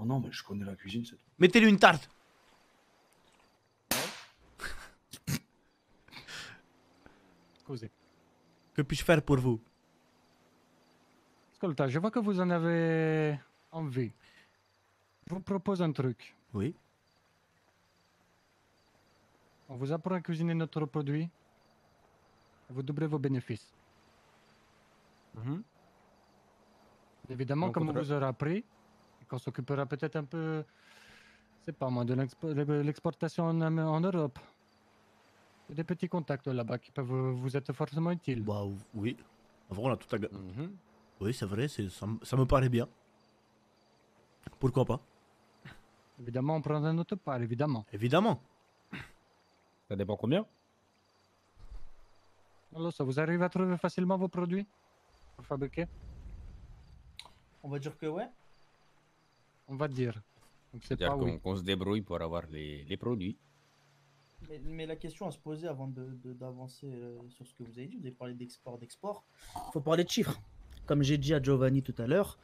Non, mais je connais la cuisine, c'est tout. Mettez-lui une tarte. Que puis-je faire pour vous? Scolta, je vois que vous en avez envie. Je vous propose un truc. Oui. On vous apprend à cuisiner notre produit. Vous doublez vos bénéfices. Évidemment, comme on vous aura appris, qu'on s'occupera peut-être un peu, c'est pas moi, de l'exportation en Europe. Il y a des petits contacts là-bas qui peuvent vous être forcément utiles. Bah oui, voilà, tout à fait. Oui, c'est vrai, ça me paraît bien. Pourquoi pas? Évidemment, on prendra notre part, évidemment. Évidemment. Ça dépend combien? Alors, ça vous arrive à trouver facilement vos produits pour fabriquer? On va dire que ouais. On va dire. C'est-à-dire qu'on se débrouille pour avoir les produits. Mais la question à se poser avant d'avancer sur ce que vous avez dit, vous avez parlé d'export. Il faut parler de chiffres. Comme j'ai dit à Giovanni tout à l'heure,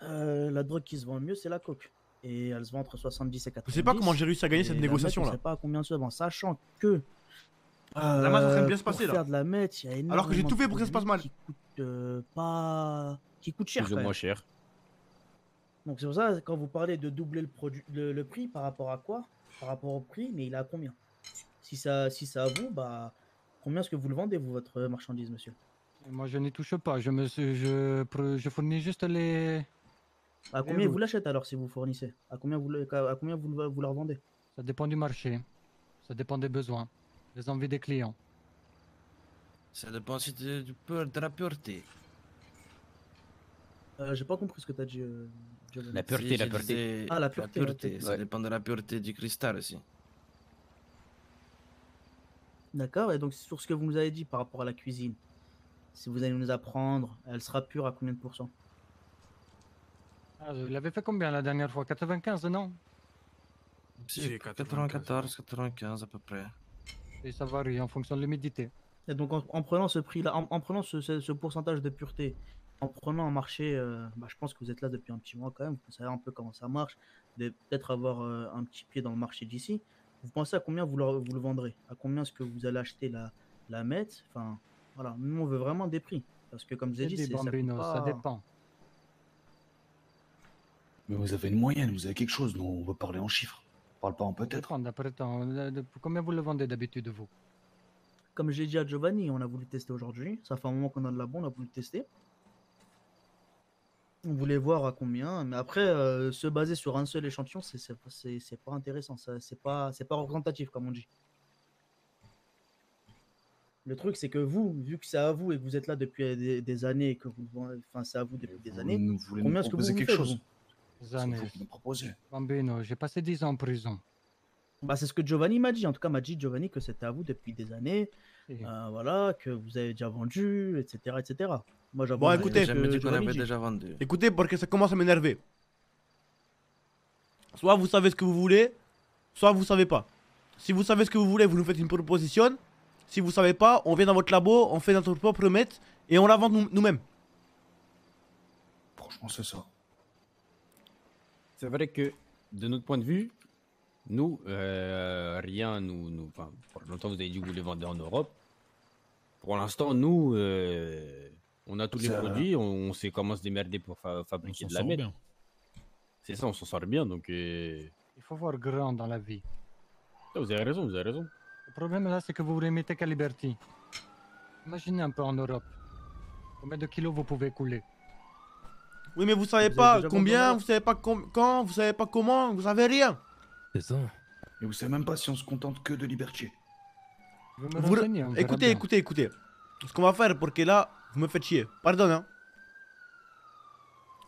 la drogue qui se vend le mieux, c'est la coke. Et elle se vend entre 70 et 90. Je sais pas comment j'ai réussi à gagner cette négociation là. Je sais pas à combien se vend, sachant que... la masse est en train de bien se passer là. Alors que j'ai tout fait pour que ça se passe mal. Qui coûte cher. Plus ou moins cher. Donc c'est pour ça, quand vous parlez de doubler le prix, par rapport à quoi? Par rapport au prix, mais il est à combien? Si ça à vous, bah combien est-ce que vous le vendez, vous, votre marchandise, monsieur? Moi, je n'y touche pas. Je fournis juste les... À combien vous l'achetez alors, si vous fournissez? À combien vous la revendez? Ça dépend du marché. Ça dépend des besoins, des envies des clients. Ça dépend aussi de la pureté. J'ai pas compris ce que t'as dit. La pureté, la pureté. Ah, la pureté. La pureté, ça dépend de la pureté du cristal aussi. D'accord, et donc sur ce que vous nous avez dit par rapport à la cuisine, si vous allez nous apprendre, elle sera pure à combien de pourcents? Vous l'avez fait combien la dernière fois? 95, non? Si, 94, 95 à peu près. Et ça varie en fonction de l'humidité. Et donc en prenant ce prix-là, en prenant ce pourcentage de pureté, en prenant un marché, je pense que vous êtes là depuis un petit mois quand même, vous savez un peu comment ça marche, peut-être avoir un petit pied dans le marché d'ici. Vous pensez à combien vous le vendrez? À combien est-ce que vous allez acheter la mettre? Enfin, voilà, nous on veut vraiment des prix. Parce que comme vous avez dit, ça dépend. Mais vous avez une moyenne, vous avez quelque chose, nous on veut parler en chiffres. On parle pas en peut-être. Combien vous le vendez d'habitude vous? Comme j'ai dit à Giovanni, on a voulu tester aujourd'hui. Ça fait un moment qu'on a de la bonne, on a voulu tester. On voulait voir à combien, mais après se baser sur un seul échantillon, c'est pas intéressant, c'est pas représentatif comme on dit. Le truc c'est que vous, vu que c'est à vous et que vous êtes là depuis des années, que vous, enfin c'est à vous depuis des années, combien est-ce que vous faites quelque chose? Des années. Bambino, j'ai passé 10 ans en prison. Bah c'est ce que Giovanni m'a dit, en tout cas m'a dit Giovanni que c'était à vous depuis des années, voilà, que vous avez déjà vendu, etc. etc. Moi, bon, écoutez, écoutez, parce que ça commence à m'énerver. Soit vous savez ce que vous voulez, soit vous savez pas. Si vous savez ce que vous voulez, vous nous faites une proposition. Si vous savez pas, on vient dans votre labo, on fait notre propre mètre et on la vend nous-mêmes. Franchement, c'est ça. C'est vrai que, de notre point de vue, nous, enfin, pour longtemps, vous avez dit que vous les vendez en Europe. Pour l'instant, nous, on a tous les produits, on sait comment se démerder pour fabriquer de la mètre. C'est ça, on s'en sort bien, donc... Il faut voir grand dans la vie. Ah, vous avez raison, vous avez raison. Le problème là, c'est que vous les mettez qu'à Liberty. Imaginez un peu en Europe. Combien de kilos vous pouvez couler? Oui, mais vous savez pas combien, vous savez pas quand, vous savez pas comment, vous savez rien. C'est ça. Et vous savez même pas si on se contente que de Liberty. Écoutez, écoutez, écoutez. Ce qu'on va faire, parce que là, vous me faites chier. Pardon, hein.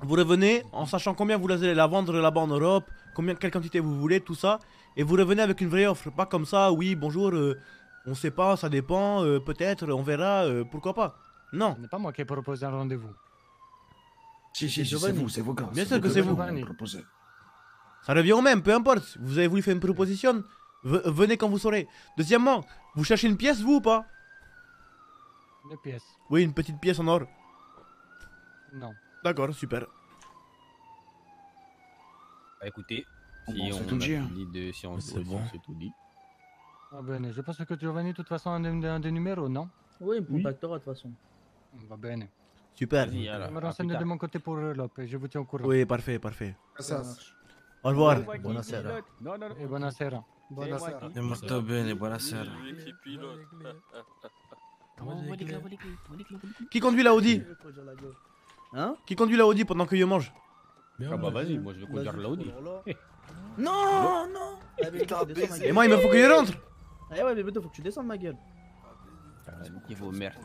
Vous revenez en sachant combien vous allez la vendre là-bas en Europe, combien, quelle quantité vous voulez, tout ça. Et vous revenez avec une vraie offre, pas comme ça, oui, bonjour, on sait pas, ça dépend, peut-être, on verra, pourquoi pas. Non. Ce n'est pas moi qui ai proposé un rendez-vous. Si, si, si, c'est vous, gars. Bien sûr que c'est vous. Ça revient au même, peu importe. Vous avez voulu faire une proposition, venez quand vous saurez. Deuxièmement, vous cherchez une pièce, vous ou pas? Une pièce. Oui, une petite pièce en or. Non. D'accord, super. Bah écoutez, si on dit de science, c'est bon, c'est tout dit. Ah ben, je pense que Giovanni, de toute façon, un des numéros, non? Oui, il me contactera de toute façon. Va bien. Super. Je me renseigne de mon côté pour l'Europe et je vous tiens au courant. Oui, parfait, parfait. Au revoir. Buonasera. Et buonasera. Buonasera. Et molto bene, buonasera. Qui conduit la Audi? Hein? Qui conduit la Audi pendant que je mange? Ah bah vas-y, moi je vais conduire la Audi. Non, non. Et moi il me faut que je rentre. Eh ouais mais plutôt faut que tu descendes ma gueule.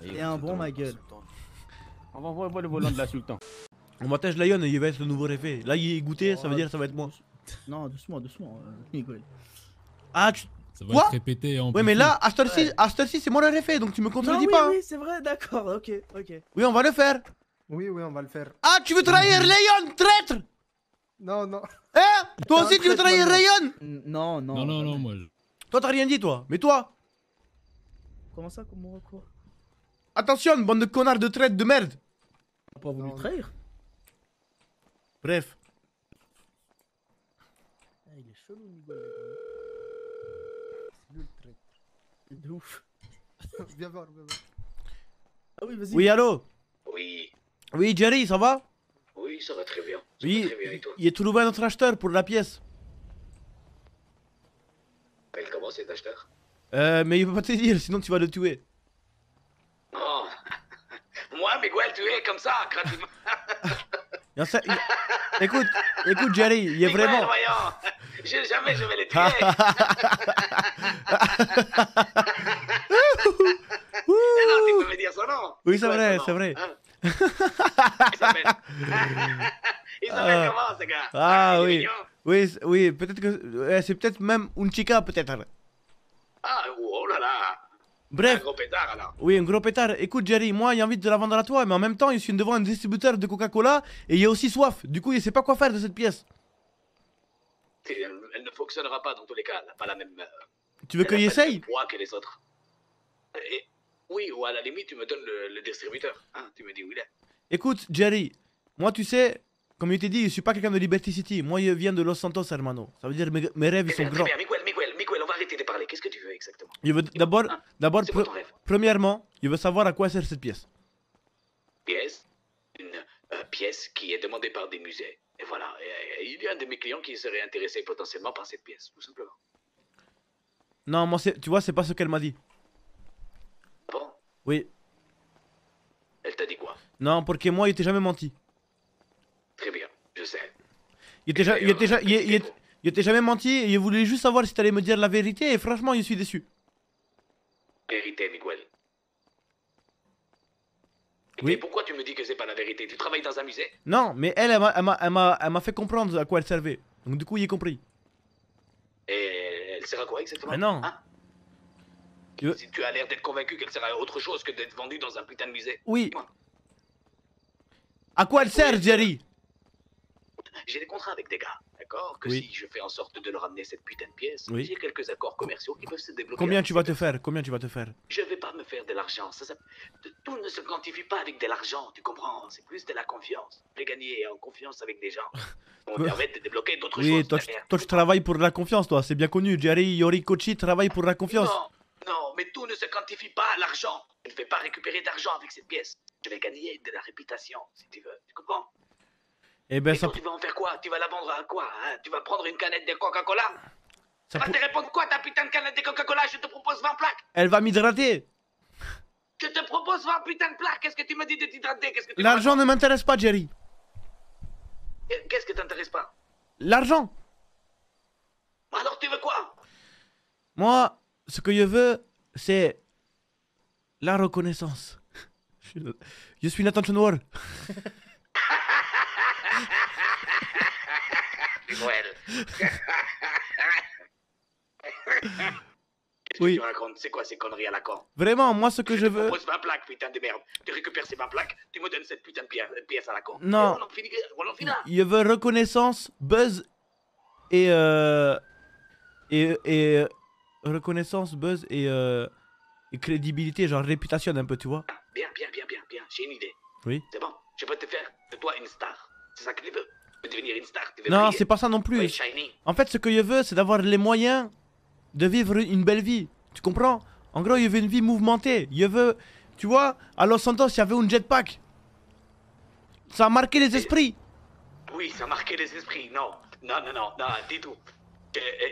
Et un bon ma gueule. On va voir le volant de la Sultan. On m'attache Lion et il va être le nouveau réfé. Là il est goûté, ça veut dire ça va être moi. Non, doucement, doucement, Nicolas. Ah tu... Ça va être répété en plus. Ouais mais là, à cette ci c'est moi le réfé, donc tu me contredis pas. Oui, c'est vrai, d'accord, ok, ok. Oui, on va le faire. Oui, oui, on va le faire. Ah, tu veux trahir Lion, traître! Non, non. Hein? Toi aussi, tu veux trahir Lion? Non, non. Non, non, non, moi. Toi, t'as rien dit, toi. Mais toi? Comment ça, comment quoi? Attention, bande de connards de traître de merde. T'as pas voulu trahir? Bref. Ah, il est chelou, Miguel. C'est lui le traître. C'est de ouf. Viens voir, viens voir. Ah oui, vas-y. Oui, allô? Oui. Oui, Jerry, ça va? Oui, ça va très bien. Ça va très bien, et toi? Il a trouvé un autre acheteur pour la pièce. Il comment cet acheteur? Mais il peut pas te dire, sinon tu vas le tuer. Oh. Moi, Miguel, tuer comme ça, gratuitement. Écoute, écoute, Jerry, il est vraiment... voyons. Jamais je vais les tuer. Non, tu peux me dire son nom. Oui, c'est vrai, c'est vrai. Hein? Il s'appelle comment, ce gars? Ah oui, oui, oui, peut-être que c'est peut-être même une chica, peut-être. Ah, oh là là. Bref. Un gros pétard, alors. Oui, un gros pétard. Écoute, Jerry, moi, j'ai envie de la vendre à toi, mais en même temps, je suis devant un distributeur de Coca-Cola et il a aussi soif. Du coup, il sait pas quoi faire de cette pièce. Elle ne fonctionnera pas dans tous les cas. Elle n'a pas la même... Tu veux que j'essaye? Moi que les autres. Et... Oui, ou à la limite, tu me donnes le distributeur. Hein, tu me dis où il est. Écoute, Jerry, moi, tu sais, comme je t'ai dit, je suis pas quelqu'un de Liberty City. Moi, je viens de Los Santos, hermano. Ça veut dire mes rêves, ils sont grands. Bien, Miguel, on va arrêter de parler. Qu'est-ce que tu veux exactement? Je veux d'abord, premièrement, je veux savoir à quoi sert cette pièce. Une pièce qui est demandée par des musées. Et voilà, il y a un de mes clients qui serait intéressé potentiellement par cette pièce, tout simplement. Non, moi, tu vois, c'est pas ce qu'elle m'a dit. Oui. Elle t'a dit quoi? Non, parce que moi, il t'a jamais menti. Très bien, je sais. Il t'a jamais menti et il voulait juste savoir si t'allais me dire la vérité et franchement, je suis déçu. Vérité, Miguel. Oui. Mais pourquoi tu me dis que c'est pas la vérité? Tu travailles dans un musée? Non, mais elle m'a fait comprendre à quoi elle servait. Donc du coup, il a compris. Et elle sert à quoi exactement? Mais non. Hein? Si tu as l'air d'être convaincu qu'elle sert à autre chose que d'être vendue dans un putain de musée. Oui. À quoi elle sert, Jerry? J'ai des contrats avec des gars. d'accord que si je fais en sorte de leur amener cette putain de pièce, j'ai quelques accords commerciaux qui peuvent se débloquer. Combien tu vas te faire? Je vais pas me faire de l'argent. Ça, tout ne se quantifie pas avec de l'argent, tu comprends? C'est plus de la confiance. Je vais gagner en confiance avec des gens. On permet de débloquer d'autres choses. Oui, toi tu travailles pour la confiance, toi. C'est bien connu. Jerry Yorikochi travaille pour la confiance. Non, mais tout ne se quantifie pas à l'argent. Je ne vais pas récupérer d'argent avec cette pièce. Je vais gagner de la réputation, si tu veux. Tu comprends? Eh ben, ça... Tu vas en faire quoi? Tu vas la vendre à quoi hein? Tu vas prendre une canette de Coca-Cola? Ça va te répondre quoi ta putain de canette de Coca-Cola? Je te propose 20 plaques. Elle va m'hydrater. Je te propose 20 putain de plaques. Qu'est-ce que tu me dis de t'hydrater? L'argent ne m'intéresse pas, Jerry. Qu'est-ce que t'intéresse pas? L'argent. Alors tu veux quoi? Moi, ce que je veux, c'est la reconnaissance. Je suis Nathan Chenouard. Qu'est-ce que tu racontes? C'est quoi ces conneries à la con? Vraiment, moi ce que je veux... Je te propose 20 plaques, putain de merde. Tu récupères ces 20 plaques, tu me donnes cette putain de pièce à la con. Non, je veux reconnaissance, buzz et... reconnaissance, buzz et crédibilité, genre réputation un peu, tu vois. Bien, j'ai une idée. Oui. C'est bon, je peux te faire de toi une star. C'est ça que tu veux? Non, c'est pas ça non plus. En fait, ce que je veux, c'est d'avoir les moyens de vivre une belle vie. Tu comprends? En gros, je veux une vie mouvementée. Je veux, tu vois, à Los Santos, il y avait un jetpack. Ça a marqué les esprits. Oui, ça a marqué les esprits. Non, dis tout.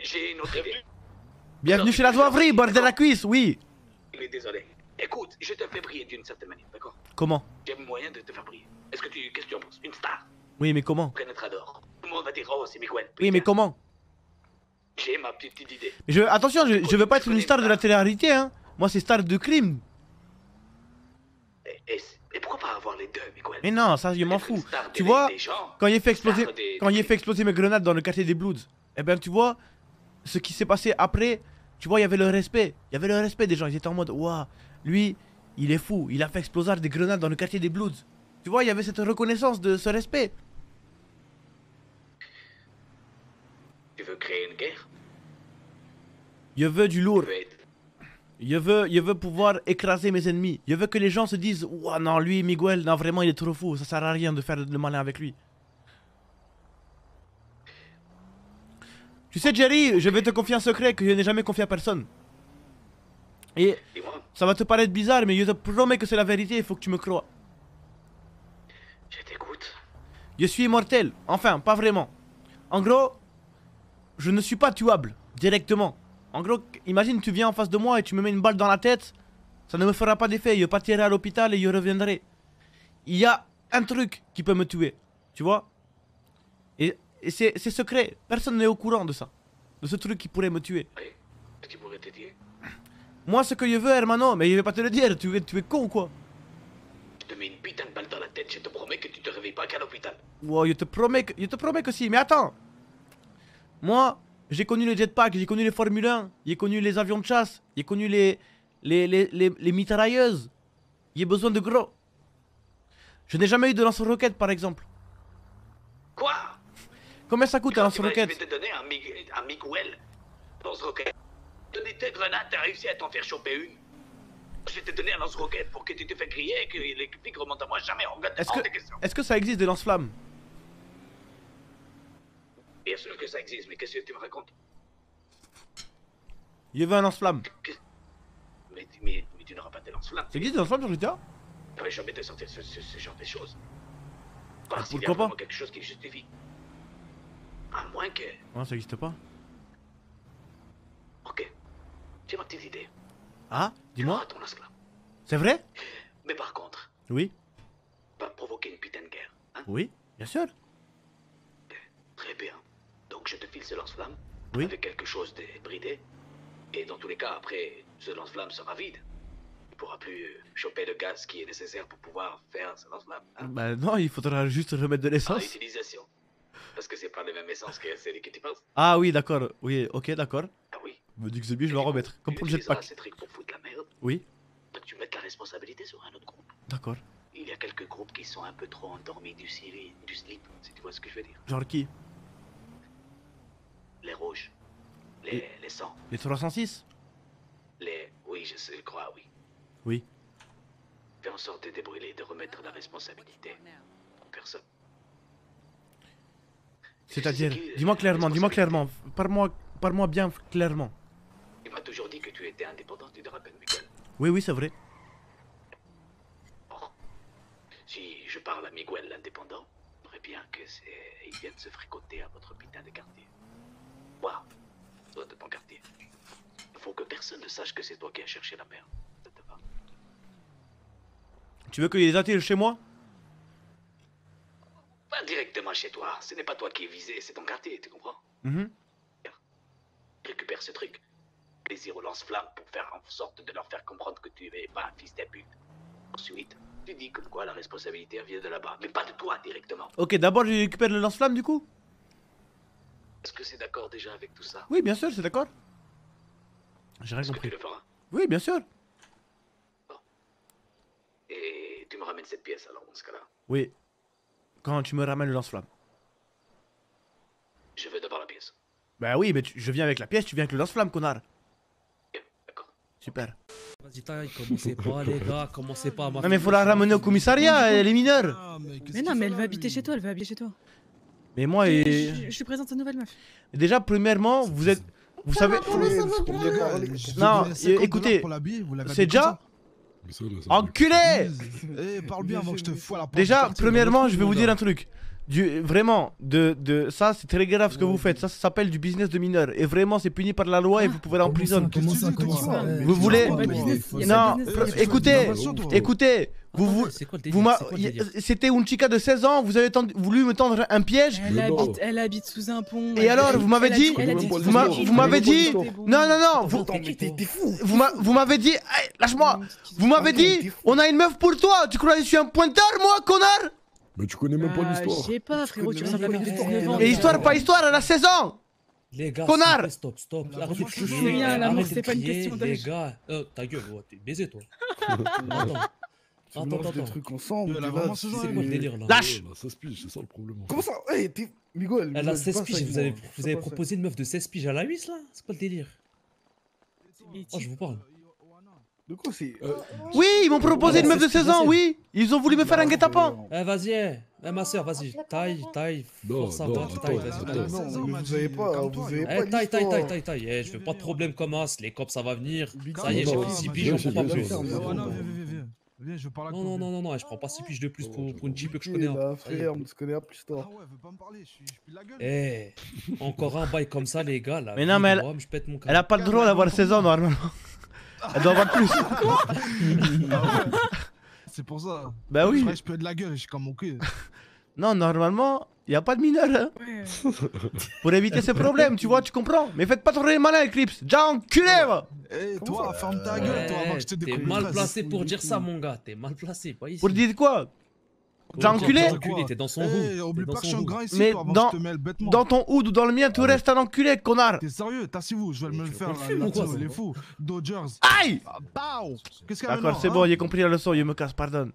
J'ai une autre idée. Bienvenue chez la soivrie, bordel la cuisse, oui. Il est désolé. Écoute, je te fais briller d'une certaine manière, d'accord? Comment? J'ai moyen de te faire briller. Qu'est-ce que tu en penses? Une star. Oui, mais comment? Tout le monde va dire, oh, c'est Miguel. Oui, mais comment? J'ai ma petite idée. Attention, je veux pas être une star de la télé-réalité, hein. Moi, c'est star de crime. Et pourquoi pas avoir les deux, Miguel? Mais non, ça, je m'en fous. Tu vois, quand il a fait exploser mes grenades dans le quartier des Bloods, eh ben, tu vois, ce qui s'est passé après, tu vois, il y avait le respect. Il y avait le respect des gens. Ils étaient en mode, waouh, lui, il est fou. Il a fait exploser des grenades dans le quartier des Bloods. Tu vois, il y avait cette reconnaissance de ce respect. Tu veux créer une guerre? Je veux du lourd. Je veux pouvoir écraser mes ennemis. Je veux que les gens se disent, ouah non, lui, Miguel, non, vraiment, il est trop fou. Ça sert à rien de faire le malin avec lui. Tu sais, Jerry, je vais te confier un secret que je n'ai jamais confié à personne. Et ça va te paraître bizarre, mais je te promets que c'est la vérité, il faut que tu me crois. Je t'écoute. Je suis immortel, enfin, pas vraiment. En gros, je ne suis pas tuable, directement. En gros, imagine, tu viens en face de moi et tu me mets une balle dans la tête, ça ne me fera pas d'effet, je partirai à l'hôpital et je reviendrai. Il y a un truc qui peut me tuer, tu vois? Et c'est secret, personne n'est au courant de ça, de ce truc qui pourrait me tuer. Oui, qui pourrait te tuer. Moi, ce que je veux, hermano, mais je vais pas te le dire, tu es con ou quoi? Je te mets une putain de balle dans la tête, je te promets que tu te réveilles pas qu'à l'hôpital. Wow, je te promets que si, mais attends. Moi, j'ai connu les jetpacks, j'ai connu les Formule 1, j'ai connu les avions de chasse, j'ai connu les mitrailleuses. J'ai besoin de gros. Je n'ai jamais eu de lance-roquette, par exemple. Quoi? Combien ça coûte un lance-roquette? Je vais te donner un Miguel lance-roquette. Donner tes grenades, t'as réussi à t'en faire choper une. Je t'ai donné un lance-roquette pour que tu te fais griller et que les flics remontent à moi jamais. Est-ce que ça existe des lance-flammes? Bien sûr que ça existe, mais qu'est-ce que tu me racontes? Il veut un lance-flamme. Mais tu n'auras pas de lance-flamme. Ça existe des lance-flammes sur GTA? Je vais jamais te sortir ce genre de choses. Parce qu'il y a vraiment quelque chose qui justifie. À moins que... Non, ça n'existe pas. Ok. J'ai ma petite idée. Ah, dis-moi. C'est vrai? Mais par contre... Oui? Va provoquer une putain de guerre, hein? Oui, bien sûr. Très bien. Donc je te file ce lance-flamme avec quelque chose de bridé. Et dans tous les cas, après, ce lance-flamme sera vide. Tu pourras plus choper le gaz qui est nécessaire pour pouvoir faire ce lance-flamme. Hein? Bah non, il faudra juste remettre de l'essence. Ah, utilisation. Parce que c'est pas la même essence que celle que tu penses. Ah oui, d'accord. Oui, ok, d'accord. Ah oui. Me dis que c'est bien, je vais en remettre. Comme pour le jetpack. C'est trick pour foutre la merde. Oui. Donc tu mets la responsabilité sur un autre groupe. D'accord. Il y a quelques groupes qui sont un peu trop endormis du slip, si tu vois ce que je veux dire. Genre qui? les rouges, les 100. Les 306 ? Oui, je crois, oui. Oui. Fais en sorte de débrouiller, de remettre la responsabilité en personne. C'est-à-dire, dis-moi clairement, parle-moi bien clairement. Il m'a toujours dit que tu étais indépendant, tu te rappelles, Miguel? Oui, oui, c'est vrai. Or, si je parle à Miguel l'indépendant, j'aimerais bien qu'il vienne se fricoter à votre putain de quartier. Moi, toi de ton quartier. Il faut que personne ne sache que c'est toi qui as cherché la merde. Ça te va? Tu veux qu'il les attire chez moi? Pas directement chez toi, ce n'est pas toi qui est visé, c'est ton quartier, tu comprends? Récupère ce truc, plaisir au lance-flamme pour faire en sorte de leur faire comprendre que tu n'es pas un fils d'un pute. Ensuite, tu dis comme quoi la responsabilité vient de là-bas, mais pas de toi directement. Ok, d'abord je récupère le lance-flamme du coup? Est-ce que c'est d'accord déjà avec tout ça? Oui, bien sûr, c'est d'accord. J'ai rien compris. Est-ce que tu le feras? Oui, bien sûr. Bon. Et tu me ramènes cette pièce alors, dans ce cas-là? Oui. Quand tu me ramènes le lance-flamme. Je veux d'abord la pièce. Bah oui, mais je viens avec la pièce, tu viens avec le lance-flamme, connard. D'accord. Super. Vas-y, taille, commencez pas, les gars, commencez pas. Non, mais faut la ramener au commissariat, elle est mineure. Mais non, mais elle va habiter chez toi, elle va habiter chez toi. Mais moi et. Je suis présente à nouvelle meuf. Déjà, premièrement, vous êtes. Vous savez. Non, écoutez, c'est déjà. Enculé! Parle bien avant que je te foie la porte. Déjà, premièrement, je vais vous dire un truc. Vraiment, ça c'est très grave ce que vous faites. Ça, ça s'appelle du business de mineur. Et vraiment, c'est puni par la loi et vous pouvez aller en prison. Vous voulez. Non, écoutez, écoutez. C'était une chica de 16 ans, vous avez voulu me tendre un piège. Elle habite sous un pont. Et alors, vous m'avez dit. Vous m'avez dit. Non, non, non. Vous m'avez dit. Lâche-moi. Vous m'avez dit. On a une meuf pour toi. Tu crois que je suis un pointard, moi, connard? Mais tu connais même pas l'histoire. Je sais pas, frérot, tu ressembles à la histoire. Et histoire, pas histoire, elle a 16 ans. Les gars, connard. Stop, stop. C'est pas une question de. Les gars, ta gueule, t'es baisé, toi. Attends, des trucs ensemble, elle a vraiment ce genre de délire là. Lâche! Elle a 16 piges, c'est ça le problème. Comment ça? Eh, t'es. Miguel, elle a 16 piges, vous avez proposé une meuf de 16 piges à la huisse là? C'est quoi le délire? Oh, je vous parle. De quoi c'est. Oui, ils m'ont proposé une meuf de 16 ans, oui! Ils ont voulu me faire un guet-apens! Eh, vas-y, eh, ma soeur, vas-y, taille, force à toi, taille, vas-y, taille. Vous avez pas. Eh, taille, eh, je veux pas de problème comme as, les cops ça va venir. Ça y est, j'ai pris 6 piges, on prend pas plus. Viens, je parle à non, je prends pas 6 piges de plus pour une Jeep que je connais. Là, frère, on se connaît à plus tard. Ah ouais, veut pas me parler, je suis de la gueule. Eh, encore un bail comme ça, les gars. Là, mais non, mais elle a pas le droit d'avoir 16 ans, normalement. Elle doit avoir plus. C'est pour ça. Bah oui. Je peux être de la gueule et je suis comme mon cul. Non, normalement, y a pas de mineur. Hein. Ouais. Pour éviter ces problèmes, tu vois, tu comprends. Mais faites pas trop les malins, Eclipse. Déjà enculé, va. Eh, toi, ferme ta gueule, toi, avant que je te découvre. T'es mal placé pour dire ça, mon gars. T'es mal placé, pas ici. Pour dire quoi? Déjà enculé? T'es dans son hood. Oublie pas que je suis un grand ici, toi, avant que je te mêle bêtement. Dans ton hood ou dans le mien, tu restes un enculé, connard. T'es sérieux? Tassez-vous, je vais me le faire. Les fous. Dodgers. Aïe! Qu'est-ce qu'il y a? D'accord, c'est bon, j'ai compris la leçon, je me casse, pardon.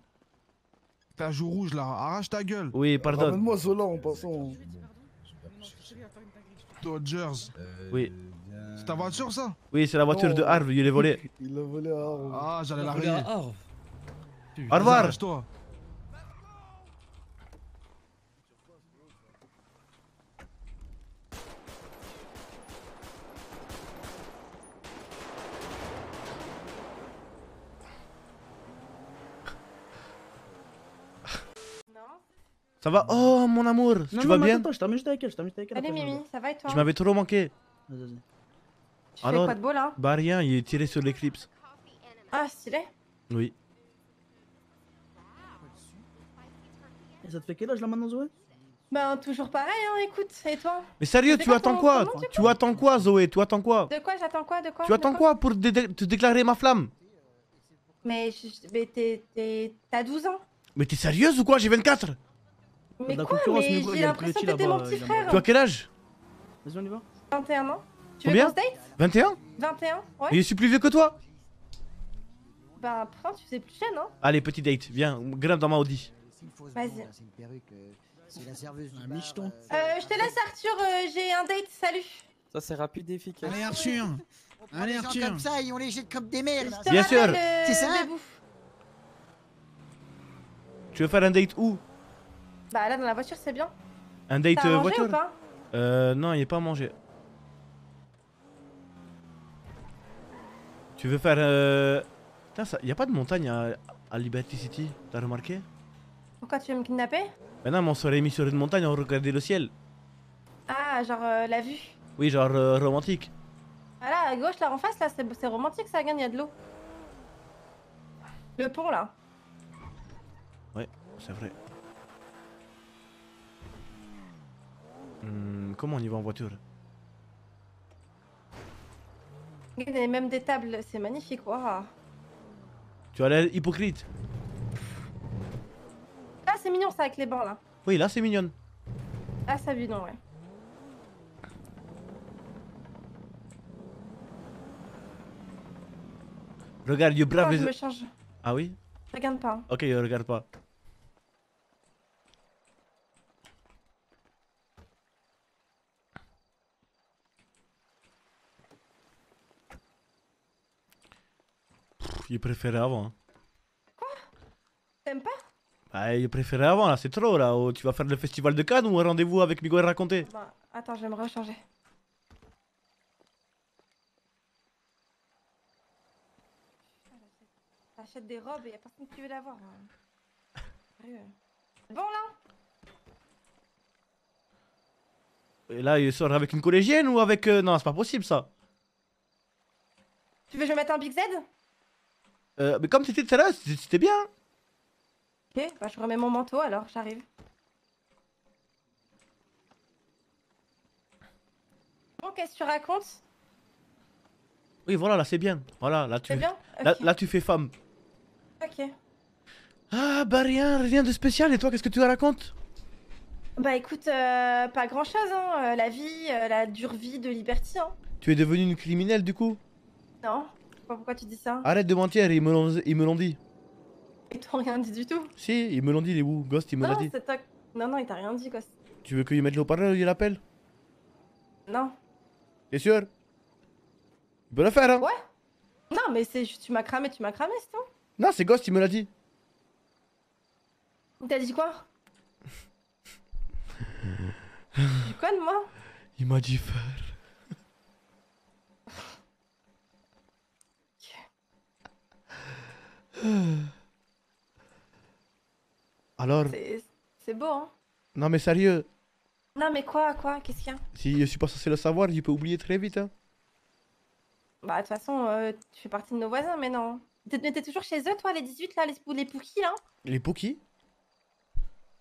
T'as un joue rouge là, arrache ta gueule. Oui, pardon. Ramène-moi Zola en passant. Dodgers. Oui. C'est ta voiture ça? Oui, c'est la voiture de Harve, il l'a volée. Il l'a volée à Harve. Ah, j'allais la rayer. Au revoir. Ça va? Oh mon amour, tu vas bien? Attends, je t'emmène juste avec elle, Allez Mimi, ça va et toi? Tu m'avais trop manqué. Vas-y. Tu fais quoi de beau là? Bah rien, il est tiré sur l'Eclipse. Ah, stylé? Oui. Et ça te fait quel âge là maintenant, Zoé? Ben toujours pareil, hein, écoute, et toi? Mais sérieux, tu attends quoi? Tu attends quoi, Zoé? Tu attends quoi? De quoi j'attends quoi? De quoi? Tu attends quoi pour te déclarer ma flamme? Mais t'as 12 ans. Mais t'es sérieuse ou quoi? J'ai 24. Mais quoi? Mais j'ai l'impression que t'es mon petit frère. Tu as quel âge? Vas-y, on y va. 21 ans. Tu veux qu'on se date? 21? 21, ouais. Et je suis plus vieux que toi. Bah, putain, tu sais plus jeune, hein. Allez, petit date, viens, grimpe dans ma Audi. Vas-y. Je te laisse, Arthur, j'ai un date, salut. Ça c'est rapide et efficace. Allez Arthur, allez Arthur. Les gens comme ça, ils ont les jets comme des merdes. Bien sûr. C'est ça. Tu veux faire un date où? Bah là dans la voiture c'est bien. Un date voiture ou pas? Non, il est pas à manger. Tu veux faire Putain, ça... y a pas de montagne à Liberty City, t'as remarqué? Pourquoi tu veux me kidnapper? Ben non, mais on serait mis sur une montagne, on regardait le ciel. Ah, genre la vue. Oui, genre romantique. Ah là, à gauche, là en face, là, c'est romantique, ça gagne, y a de l'eau. Le pont, là. Ouais, c'est vrai. Comment on y va en voiture? Regardez, même des tables, c'est magnifique, waouh. Tu as l'air hypocrite. Là c'est mignon ça avec les bancs là. Oui là c'est mignonne. Là ça vue non ouais. Regarde, you brave. Je me change. Ah oui? Regarde pas. Hein. Ok, regarde pas. Il préférait avant. Hein. Quoi? T'aimes pas? Bah, il préférait avant là, c'est trop là. Oh, tu vas faire le festival de Cannes ou un rendez-vous avec Miguel raconté? Bah, attends, je vais me rechanger. T'achètes des robes et y'a personne qui veut l'avoir. Hein. Bon là? Et là, il sort avec une collégienne ou avec. Non, c'est pas possible ça. Tu veux que je mette un Big Z? Mais comme t'étais tout à l'heure, c'était bien. Ok, bah je remets mon manteau alors, j'arrive. Bon, qu'est-ce que tu racontes? Oui, voilà, là c'est bien. Voilà, là tu. Bien okay. Là tu fais femme. Ok. Ah bah rien de spécial. Et toi, qu'est-ce que tu racontes? Bah écoute, pas grand-chose, hein. La vie, la dure vie de Liberty, hein. Tu es devenue une criminelle du coup? Non. Pourquoi tu dis ça? Arrête de mentir, ils me l'ont dit. Ils t'ont rien dit du tout? Si, ils me l'ont dit les Wu, Ghost, ils me l'ont dit. Non, il t'a rien dit, Ghost. Tu veux qu'ils mettent le haut-parleur, il l'appelle? Non. T'es sûr? Il peut le faire, hein? Ouais. Non, mais c'est juste, tu m'as cramé, c'est tout. Non, c'est Ghost, il me l'a dit. Il t'a dit quoi? Du quoi de moi? Il m'a dit faire. Alors. C'est beau, hein? Non, mais sérieux. Non, mais quoi? Qu'est-ce qu'il y a? Si je suis pas censé le savoir, je peux oublier très vite, hein? Bah, de toute façon, tu fais partie de nos voisins, mais non. T'es toujours chez eux, toi, les 18, là, les Pouki, là? Les Pouki?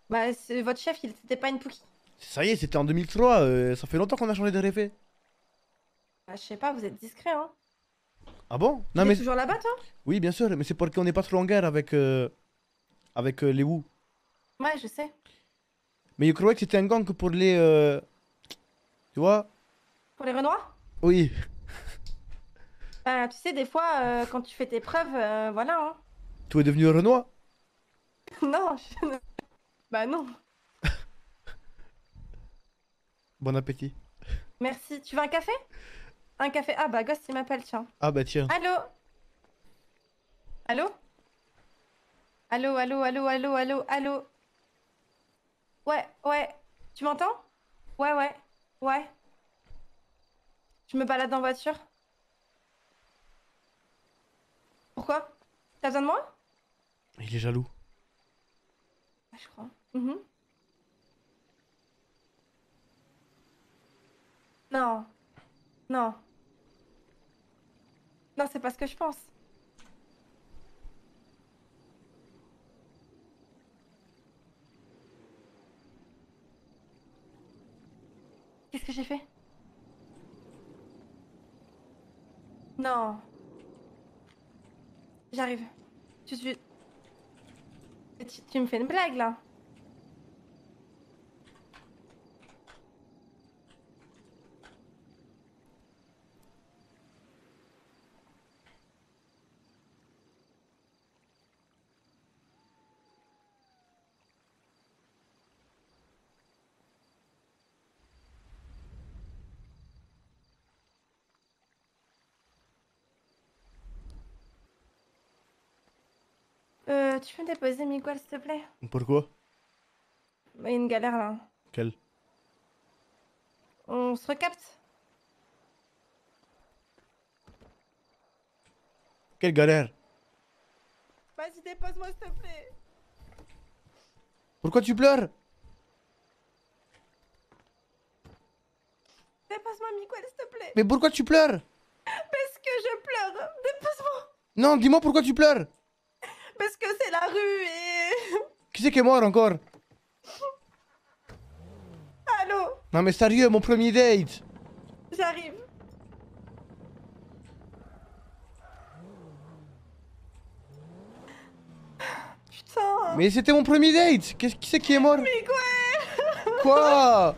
Bah, votre chef, c'était pas une Pouki. Ça y est, c'était en 2003, ça fait longtemps qu'on a changé de réfé. Bah, je sais pas, vous êtes discret, hein? Ah bon? Non mais toujours là-bas toi? Oui bien sûr, mais c'est parce qu'on n'est pas trop en guerre avec les Wu. Ouais je sais. Mais je croyais que c'était un gang pour les tu vois? Pour les Renois? Oui. Tu sais des fois quand tu fais tes preuves, voilà hein. Tu es devenu Renois? Non je... Bah non. Bon appétit. Merci, tu veux un café? Un café. Ah bah Ghost il m'appelle tiens. Ah bah tiens. Allô? Allô? Allô? Ouais. Tu m'entends? Ouais. Je me balade en voiture. Pourquoi? T'as besoin de moi? Il est jaloux. Ah, je crois. Non. Non, c'est pas ce que je pense. Qu'est-ce que j'ai fait? Non. J'arrive. Tu me fais une blague là? Tu peux déposer Miguel, s'il te plaît? Pourquoi? Bah, il y a une galère là. Quelle? On se recapte? Quelle galère? Vas-y, dépose-moi, s'il te plaît. Pourquoi tu pleures? Dépose-moi, Miguel, s'il te plaît. Mais pourquoi tu pleures? Parce que je pleure. Dépose-moi. Non, dis-moi pourquoi tu pleures. Parce que c'est la rue et... Qui c'est qui est mort encore? Allô? Non mais sérieux, mon premier date. J'arrive. Putain. Mais c'était mon premier date. Qui c'est qui est mort? Miguel. Quoi?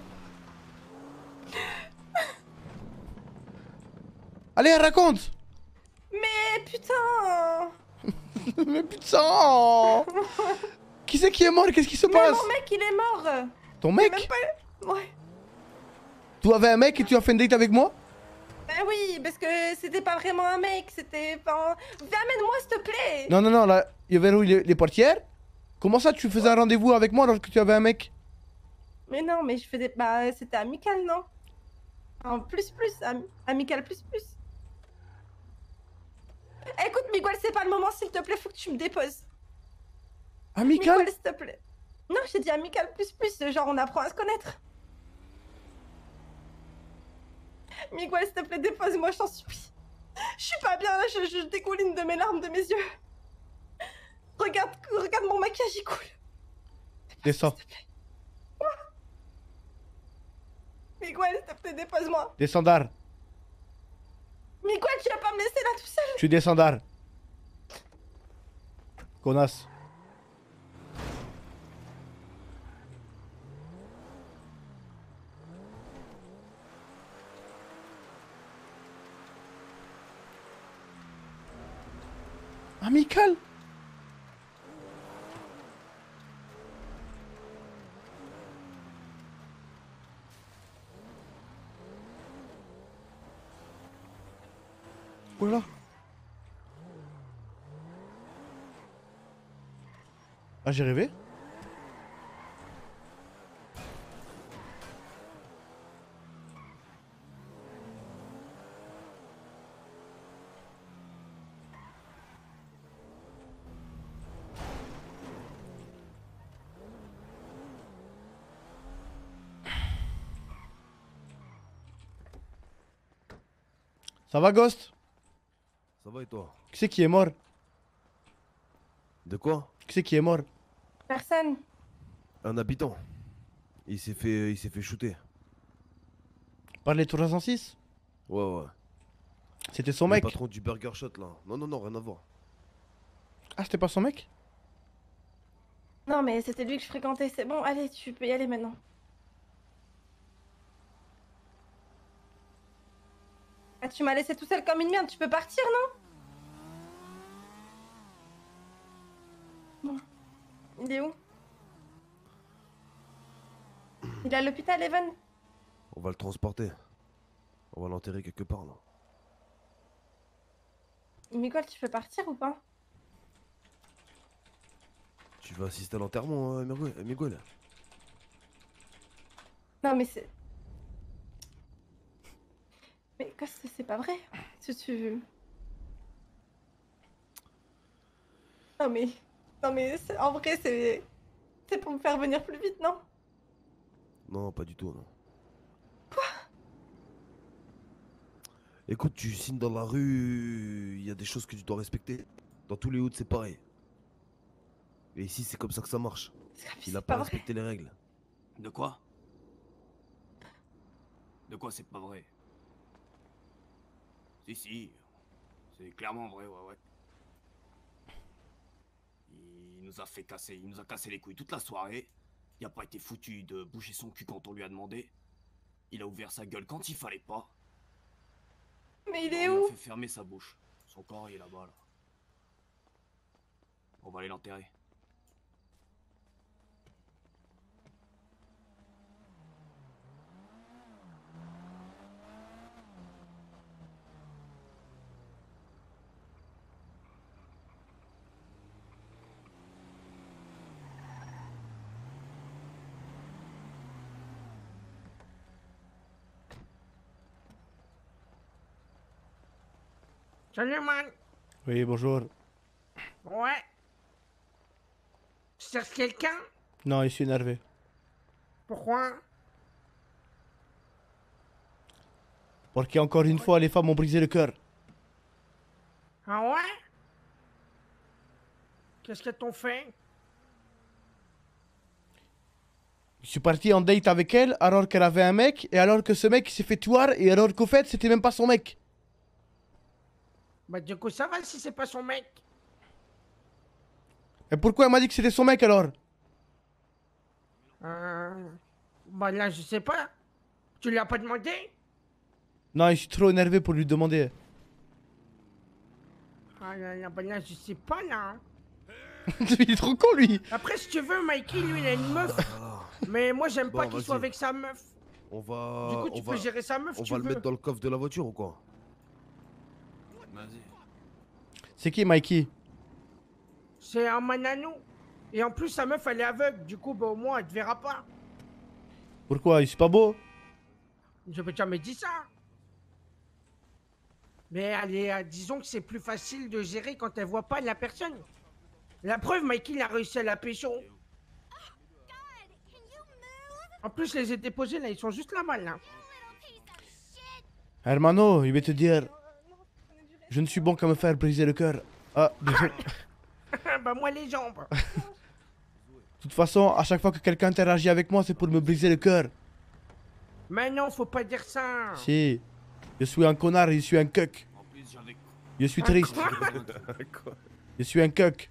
Allez, raconte. Mais putain. Mais putain. Qui c'est qui est mort? Qu'est-ce qui se passe? Mon mec, il est mort. Ton mec? Pas... Ouais. Tu avais un mec et tu as fait une date avec moi? Bah oui, parce que c'était pas vraiment un mec, c'était... Enfin... Amène-moi, s'il te plaît. Non, non, non, là, il y avait les portières. Comment ça, tu faisais un rendez-vous avec moi alors que tu avais un mec? Mais non, mais je faisais... Bah, c'était amical, non? En plus, amical plus. Écoute, Miguel, c'est pas le moment, s'il te plaît, faut que tu me déposes. Amical? Miguel, s'il te plaît. Non, j'ai dit amical plus, genre on apprend à se connaître. Miguel, s'il te plaît, dépose-moi, je t'en supplie. Je suis pas bien, là, je dégouline de mes larmes, de mes yeux. Regarde mon maquillage, il coule. Descends. Miguel, s'il te plaît, dépose-moi. Descends, d'art. Miguel, tu vas pas me laisser là tout seul. Je suis descendard. Connasse. Amical. Oula. Ah, j'ai rêvé. Ça va, Ghost? Ça va et toi? Qui c'est qui est mort? De quoi? Qui c'est qui est mort? Personne. Un habitant. Il s'est fait shooter. Par les 306? Ouais. C'était son mec? Le patron du Burger Shot là. Non, rien à voir. Ah, c'était pas son mec? Non, mais c'était lui que je fréquentais. C'est bon, allez, tu peux y aller maintenant. Ah, tu m'as laissé tout seul comme une merde, tu peux partir, non? Il est où? Il est à l'hôpital, Evan? On va le transporter. On va l'enterrer quelque part, là. Miguel, tu peux partir ou pas? Tu vas assister à l'enterrement, Miguel? Non, mais c'est... Mais Ghost, c'est pas vrai, si tu... Non mais en vrai c'est... C'est pour me faire venir plus vite, non? Non, pas du tout, non. Quoi? Écoute, tu signes dans la rue, il y a des choses que tu dois respecter. Dans tous les hoods c'est pareil. Et ici c'est comme ça que ça marche. Il a pas respecté les règles. De quoi? De quoi c'est pas vrai? Si, c'est clairement vrai, ouais. Il nous a fait casser, il nous a cassé les couilles toute la soirée. Il a pas été foutu de bouger son cul quand on lui a demandé. Il a ouvert sa gueule quand il fallait pas. Mais il est où ? On a fait fermer sa bouche. Son corps il est là-bas, là. On va aller l'enterrer. Salut, man. Oui, bonjour. Ouais. Tu cherches quelqu'un? Non, je suis énervé. Pourquoi? Parce qu'encore une fois, les femmes ont brisé le cœur. Ah ouais? Qu'est-ce qu'elles t'ont fait? Je suis parti en date avec elle alors qu'elle avait un mec, et alors que ce mec s'est fait tuer, et alors qu'au fait, c'était même pas son mec. Bah du coup, ça va si c'est pas son mec. Et pourquoi elle m'a dit que c'était son mec alors? Bah là, je sais pas. Tu lui as pas demandé? Non, je suis trop énervé pour lui demander. Ah là là, bah là, je sais pas là. Il est trop con lui. Après, si tu veux, Mikey, lui, il a une meuf. Mais moi, j'aime pas qu'il soit avec sa meuf. On va. Du coup, tu peux gérer sa meuf. On va le mettre dans le coffre de la voiture ou quoi? C'est qui, Mikey? C'est un mananou. Et en plus, sa meuf, elle est aveugle. Du coup, bah au moins, elle te verra pas. Pourquoi? Il est pas beau? Je peux jamais dire ça. Mais allez, disons que c'est plus facile de gérer quand elle voit pas la personne. La preuve, Mikey, il a réussi à la pécho. En plus, les ai déposés là, ils sont juste là-bas, là. Hermano, il va te dire... Je ne suis bon qu'à me faire briser le cœur. Ah, désolé. Bah moi, les jambes. De toute façon, à chaque fois que quelqu'un interagit avec moi, c'est pour me briser le cœur. Mais non, faut pas dire ça. Si. Je suis un connard, je suis un cuck. Je suis triste. Je suis un cuck.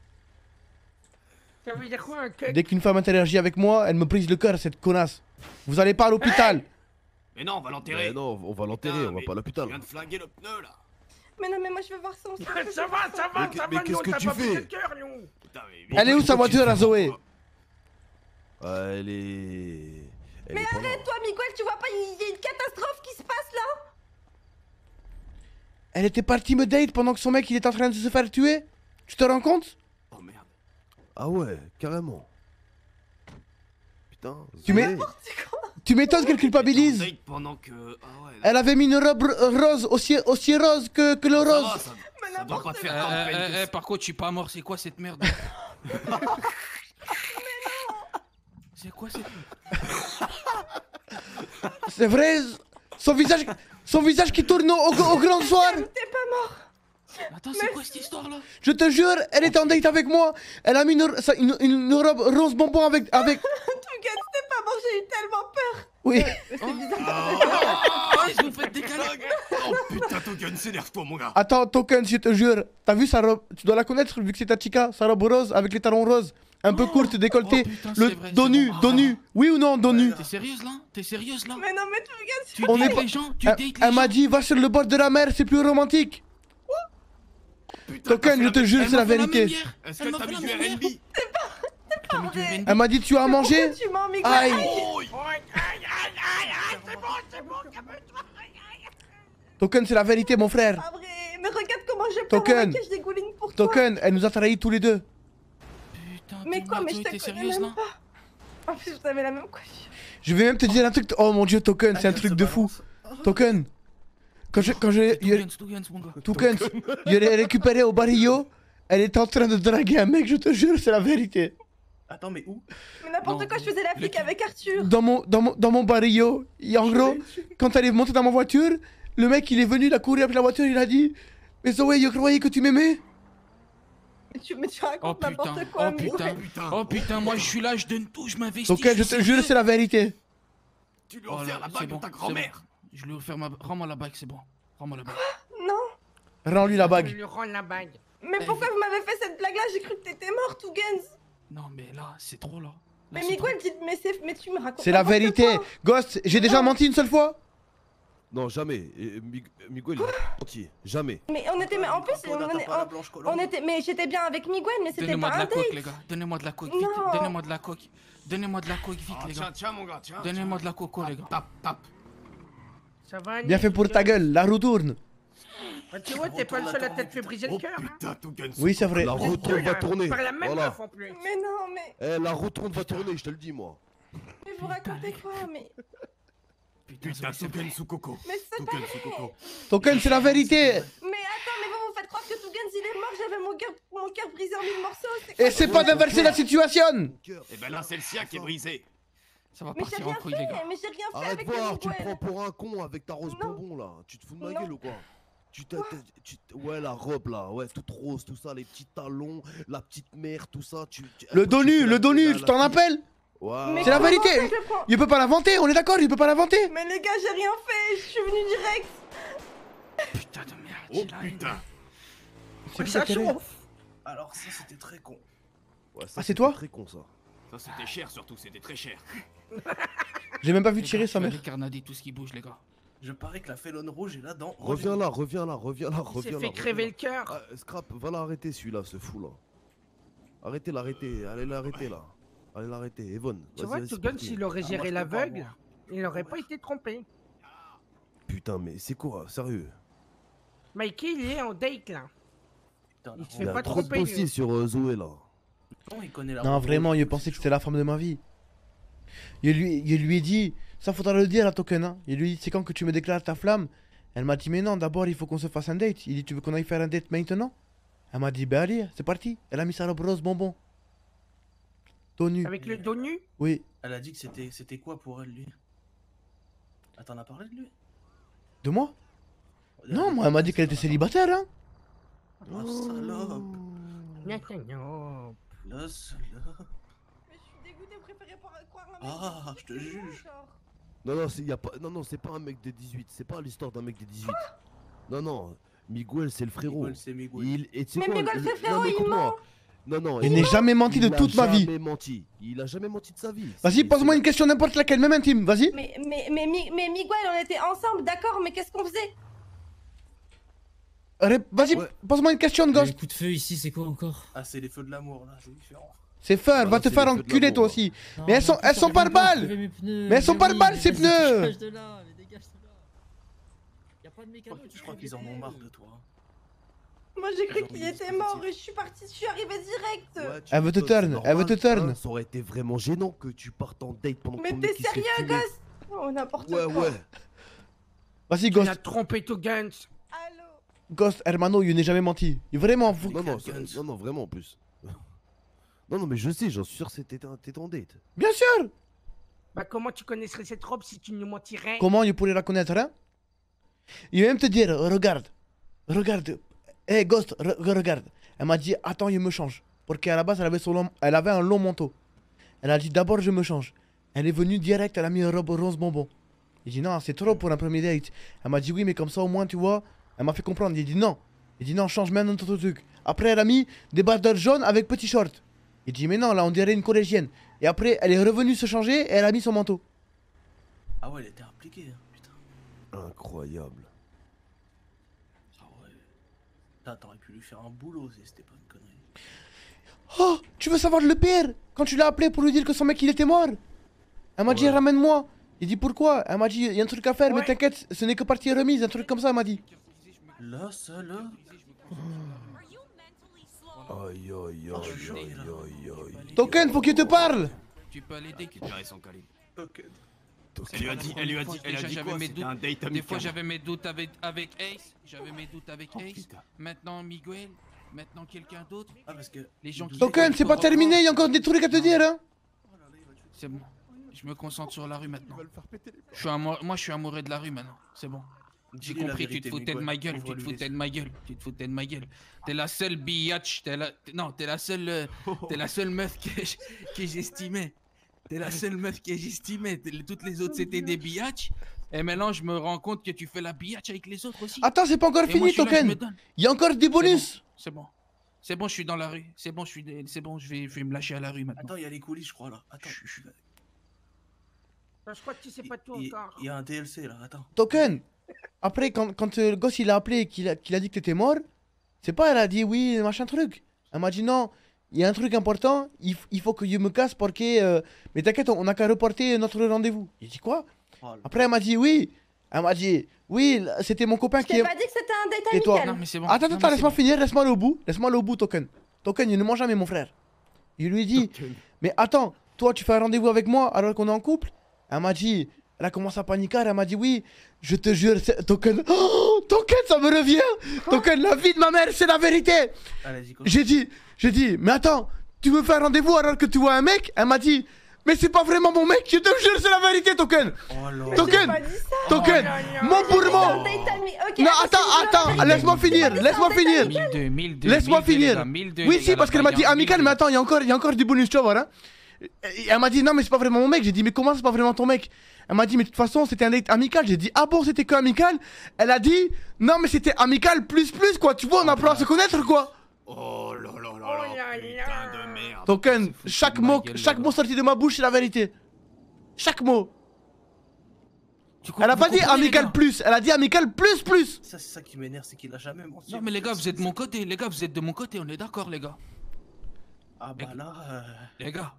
Ça veut dire quoi, un cuck? Dès qu'une femme interagit avec moi, elle me brise le cœur, cette connasse. Vous allez pas à l'hôpital. Mais non, on va l'enterrer. Mais non, on va l'enterrer, on va pas à l'hôpital. Tu viens de flinguer le pneu là. Mais non, mais moi je veux voir son. Ça va, qu'est-ce que tu fais? Elle est où sa voiture à Zoé? Elle est... Mais arrête toi, Miguel, tu vois pas, il y a une catastrophe qui se passe là. Elle était partie me date pendant que son mec il était en train de se faire tuer? Tu te rends compte? Oh merde. Ah ouais, carrément. Putain, tu m'étonnes qu'elle culpabilise. Elle avait mis une robe rose, aussi rose que le rose. Ça doit pas te faire tant de peine. Par contre, je suis pas mort, c'est quoi cette merde? Mais non. C'est quoi cette merde? C'est vrai. Son visage qui tourne au grand soir. T'es pas mort. Attends, c'est quoi cette histoire là? Je te jure, elle est en date avec moi. Elle a mis une robe rose bonbon avec... Token, t'es pas mort, j'ai eu tellement peur. Oui. Ils ont fait des calogues. Oh putain, Token, s'énerve-toi mon gars. Attends, Token, je te jure, t'as vu sa robe? Tu dois la connaître vu que c'est ta chica, sa robe rose avec les talons roses. Un peu courte, décolletée, le dos nu, oui ou non, dos nu? T'es sérieuse là? T'es sérieuse là? Mais non, mais tu regardes, tu dates les gens, tu dates les gens. Elle m'a dit, va sur le bord de la mer, c'est plus romantique. Putain, Token, je te jure, c'est la vérité. Est-ce que t'as mis du R&B? C'est pas vrai. Elle m'a dit, tu as à manger? Aïe. Token, c'est la vérité, mon frère. C'est pas vrai, mais regarde comment je parle, je dégouline pour toi. Token, elle nous a trahis tous les deux. Mais quoi, mais je te connais même pas. En plus, vous avez la même coiffure. Je vais même te dire un truc. Oh mon dieu, Token, c'est un truc de fou. Token, quand je Token, je l'ai récupéré au barrio. Elle est en train de draguer un mec, je te jure, c'est la vérité. Attends, mais où? Mais n'importe quoi, je faisais la flic avec Arthur. Dans mon barrio. Et en gros, quand elle est montée dans ma voiture, le mec, il est venu, il a couru après la voiture, il a dit, mais Zoé, je croyais que tu m'aimais. Mais tu racontes n'importe quoi, mais... Oh putain, moi je suis là, je donne tout, je m'investis. Ok, je te jure, c'est la vérité. Tu lui as offert la bague de ta grand-mère. Je lui ai offert ma... Rends-moi la bague, c'est bon. Rends-moi la bague. Non. Rends-lui la bague. Je lui rends la bague. Mais pourquoi vous m'avez fait cette blague-là? J'ai cru que t'étais mort, Toogunz. Non, mais là, c'est trop, là. Mais Miguel, mais tu me racontes. C'est la vérité. Ghost, j'ai déjà menti une seule fois? Non, jamais. Miguel, il est gentil. Jamais. Mais on était... Mais en plus, on était... Mais j'étais bien avec Miguel, mais c'était pas un date. Donnez-moi de la coque, les gars. Donnez-moi de la coque, vite. Donnez-moi de la coque, vite, les gars. Tiens, mon gars, tiens. Donnez-moi de la coque, les gars. Tape. Ça va aller. Bien fait pour ta gueule. La roue tourne. Tu vois, t'es pas le seul à t'être fait briser le cœur. Oui, c'est vrai. La roue tourne va tourner. Mais non, mais... Eh, la roue tourne va tourner, je te le dis, moi. Mais vous racontez quoi, mais... Putain, Token sous coco. Mais c'est pas vrai. Token, c'est la vérité. Mais attends, mais vous mon cœur brisé en mille morceaux. Et c'est pas d'inverser la situation. Et ben là c'est le sien qui est brisé. Ça va partir en couille les gars. Mais j'ai rien fait avec toi. Arrête voir, tu me prends pour un con avec ta rose bonbon là. Tu te fous de ma gueule ou quoi? Ouais, la robe là, ouais, toute rose, tout ça, les petits talons, la petite mère, tout ça. Le dos nu, tu t'en appelles? C'est la vérité. Il peut pas l'inventer, on est d'accord, il peut pas l'inventer. Mais les gars, j'ai rien fait, je suis venu direct. Putain de merde. Oh putain. C'est ça chauffe. Alors ça c'était très con. Ouais, ça, ah c'est toi? Très con ça. Ça c'était cher surtout, c'était très cher. J'ai même pas vu tirer sa mère. Carnadé tout ce qui bouge les gars. Je parie que la félone rouge est là-dedans. Reviens là, reviens là, reviens là, reviens là. Il s'est fait crever le cœur. Ah, Scrap, va l'arrêter celui-là, ce fou là. Arrêtez, l'arrêtez, allez l'arrêter là. Allez l'arrêter, Evan. Tu vois, Toogunz, s'il aurait géré l'aveugle, il aurait pas été trompé. Putain, mais c'est quoi, sérieux? Mikey, il est en date là. Putain, il se fait pas tromper. Il sur Zoé là. Non, il connaît la non vraiment, il pensait que c'était la femme de ma vie. Il lui a dit, ça faudra le dire à Token, hein. Il lui dit, c'est quand que tu me déclares ta flamme? Elle m'a dit, mais non, d'abord il faut qu'on se fasse un date. Il dit, tu veux qu'on aille faire un date maintenant? Elle m'a dit, bah allez, c'est parti. Elle a mis sa robe rose bonbon. Dos nu. Avec le dos nu? Oui. Elle a dit que c'était quoi pour elle, lui? Attends, on a parlé de lui? De moi? Non, moi elle m'a dit qu'elle était célibataire, hein. Oh, salope. La salope. Ah, je te juge. Non, non, c'est pas un mec de 18, c'est pas l'histoire d'un mec de 18. Non, non, Miguel c'est le frérot. Miguel c'est Miguel. Mais Miguel c'est le frérot, il ment. Non, non, il n'est jamais menti de toute ma vie. Il a jamais menti de sa vie. Vas-y, pose-moi une question n'importe laquelle, même intime, vas-y. Mais Miguel, on était ensemble, d'accord, mais qu'est-ce qu'on faisait? Vas-y, pose-moi une question, Ghost. Les coups de feu ici, c'est quoi encore? Ah, c'est les feux de l'amour, là, c'est différent. C'est fun, va te faire enculer toi aussi. Non, mais elles sont par balle. Mais elles sont par balle ces pneus. Je crois qu'ils en ont marre de toi. Moi j'ai cru qu'il était mort et je suis parti, je suis arrivé direct. Ouais, elle veut te turn, elle veut te turn. Ça aurait été vraiment gênant que tu partes en date pendant que tu... Mais t'es sérieux Ghost? Oh n'importe quoi. Ouais ouais. Vas-y Ghost. Tu as trompé Toogunz. Allô Ghost, hermano, il n'est jamais menti. Vraiment vous. Non non, vraiment en plus. Non, non, mais je sais, j'en suis sûr que c'était en date. Bien sûr! Bah, comment tu connaisserais cette robe si tu nous mentirais? Comment il pourrait la connaître, hein? Il va même te dire, regarde, regarde, hé hey, Ghost, regarde. Elle m'a dit, attends, il me change. Parce qu'à la base, elle avait un long manteau. Elle a dit, d'abord, je me change. Elle est venue direct, elle a mis une robe rose bonbon. Il dit, non, c'est trop pour un premier date. Elle m'a dit, oui, mais comme ça, au moins, tu vois. Elle m'a fait comprendre. Il dit, non. Il dit, non, change maintenant ton truc. Après, elle a mis des bardeurs jaunes avec petit short. Il dit mais non là on dirait une collégienne. Et après elle est revenue se changer et elle a mis son manteau. Ah ouais elle était impliquée hein, putain. Incroyable. Ah ouais. T'aurais pu lui faire un boulot si c'était pas une connerie. Oh tu veux savoir le pire? Quand tu l'as appelé pour lui dire que son mec il était mort. Elle m'a dit ramène-moi. Il dit pourquoi? Elle m'a dit il y a un truc à faire mais t'inquiète ce n'est que partie remise. Un truc comme ça elle m'a dit. Là ça là oh. Aïe aïe aïe aïe aïe aïe. Token, faut qu'il te parle. Tu peux aller récupérer son câlin. Token. Elle lui a dit quoi? C'était un date amicale. Des fois j'avais mes doutes avec Ace, maintenant Miguel, maintenant quelqu'un d'autre. Ah parce que les gens qui... Token, c'est pas terminé, il y a encore des trucs à te dire hein. C'est bon. Je me concentre sur la rue maintenant. Moi je suis amoureux de la rue maintenant, c'est bon. J'ai compris, tu te foutais de ma gueule, T'es la seule biatch, non, t'es la seule meuf que j'estimais. Toutes les autres c'était des biatch. Et maintenant je me rends compte que tu fais la biatch avec les autres aussi. Attends, c'est pas encore fini Token. Il y a encore des bonus. C'est bon, je suis dans la rue. C'est bon, je vais me lâcher à la rue maintenant. Attends, il y a les coulisses je crois là. Attends, je crois que tu sais pas tout encore. Il y a un DLC là, attends. Token. Après, quand le gosse il a appelé et qu'il a dit que t'étais mort, c'est pas elle a dit oui, machin truc. Elle m'a dit non, il y a un truc important, il faut que je me casse parce que. Mais t'inquiète, on n'a qu'à reporter notre rendez-vous. Il dit quoi? Après, elle m'a dit oui. Elle m'a dit oui, c'était mon copain qui. Je t'ai pas dit que c'était un détail. Et toi non, mais c'est bon. Attends, laisse-moi finir, laisse-moi aller au bout. Laisse-moi aller au bout, Token. Token, il ne ment jamais, mon frère. Il lui dit mais attends, toi tu fais un rendez-vous avec moi alors qu'on est en couple? Elle m'a dit Elle a commencé à paniquer, elle m'a dit oui, je te jure, Token, oh, Token, ça me revient. Token, la vie de ma mère, c'est la vérité. J'ai dit, mais attends, tu veux faire rendez-vous alors que tu vois un mec? Elle m'a dit, mais c'est pas vraiment mon mec, je te jure, c'est la vérité, Token. Oh, Token, mot pour mot. Non, attends, laisse-moi finir. Oui, si, parce qu'elle m'a dit amical, mais attends, il y a encore du bonus, tu vois, voilà. Elle m'a dit non mais c'est pas vraiment mon mec. J'ai dit mais comment c'est pas vraiment ton mec? Elle m'a dit mais de toute façon c'était un date amical. J'ai dit ah bon c'était que amical? Elle a dit non mais c'était amical plus quoi. Tu vois on a appris à se connaître quoi. Oh là là là, putain de merde. Token, chaque mot sorti de ma bouche c'est la vérité. Chaque mot. Elle a pas dit amical plus, elle a dit amical plus. Ça c'est ça qui m'énerve, c'est qu'il a jamais menti. Non mais les gars vous êtes de mon côté, on est d'accord les gars. Ah bah là les gars.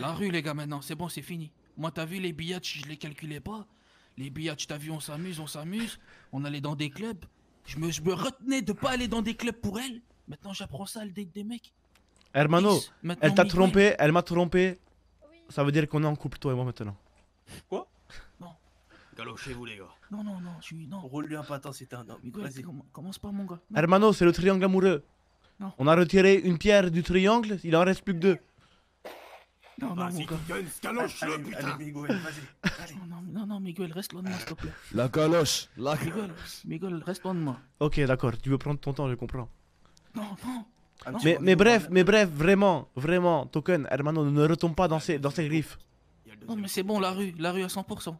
La rue les gars maintenant, c'est bon, c'est fini. Moi t'as vu les billets, je les calculais pas. Les billets, t'as vu, on s'amuse. On allait dans des clubs. Je me retenais de pas aller dans des clubs pour elle. Maintenant j'apprends ça, le date des mecs. Hermano, elle t'a trompé, elle m'a trompé. Oui. Ça veut dire qu'on est en couple toi et moi maintenant. Quoi? Non. Galochez-vous les gars. Non, je suis... Non. Roule-lui un patin, c'est un homme. Vas-y, commence pas mon gars. Non. Hermano, c'est le triangle amoureux. Non. On a retiré une pierre du triangle, il en reste plus que deux. Non, mon gars. Caloche-le, putain. Allez, Miguel, vas-y. Non, Miguel, reste loin de moi, s'il te plaît. La caloche. Miguel, reste loin de moi. Ok, d'accord, tu veux prendre ton temps, je comprends. Non. Mais bref, vraiment, Token, Hermano, ne retombe pas dans ses griffes. Non, mais c'est bon, la rue à 100%.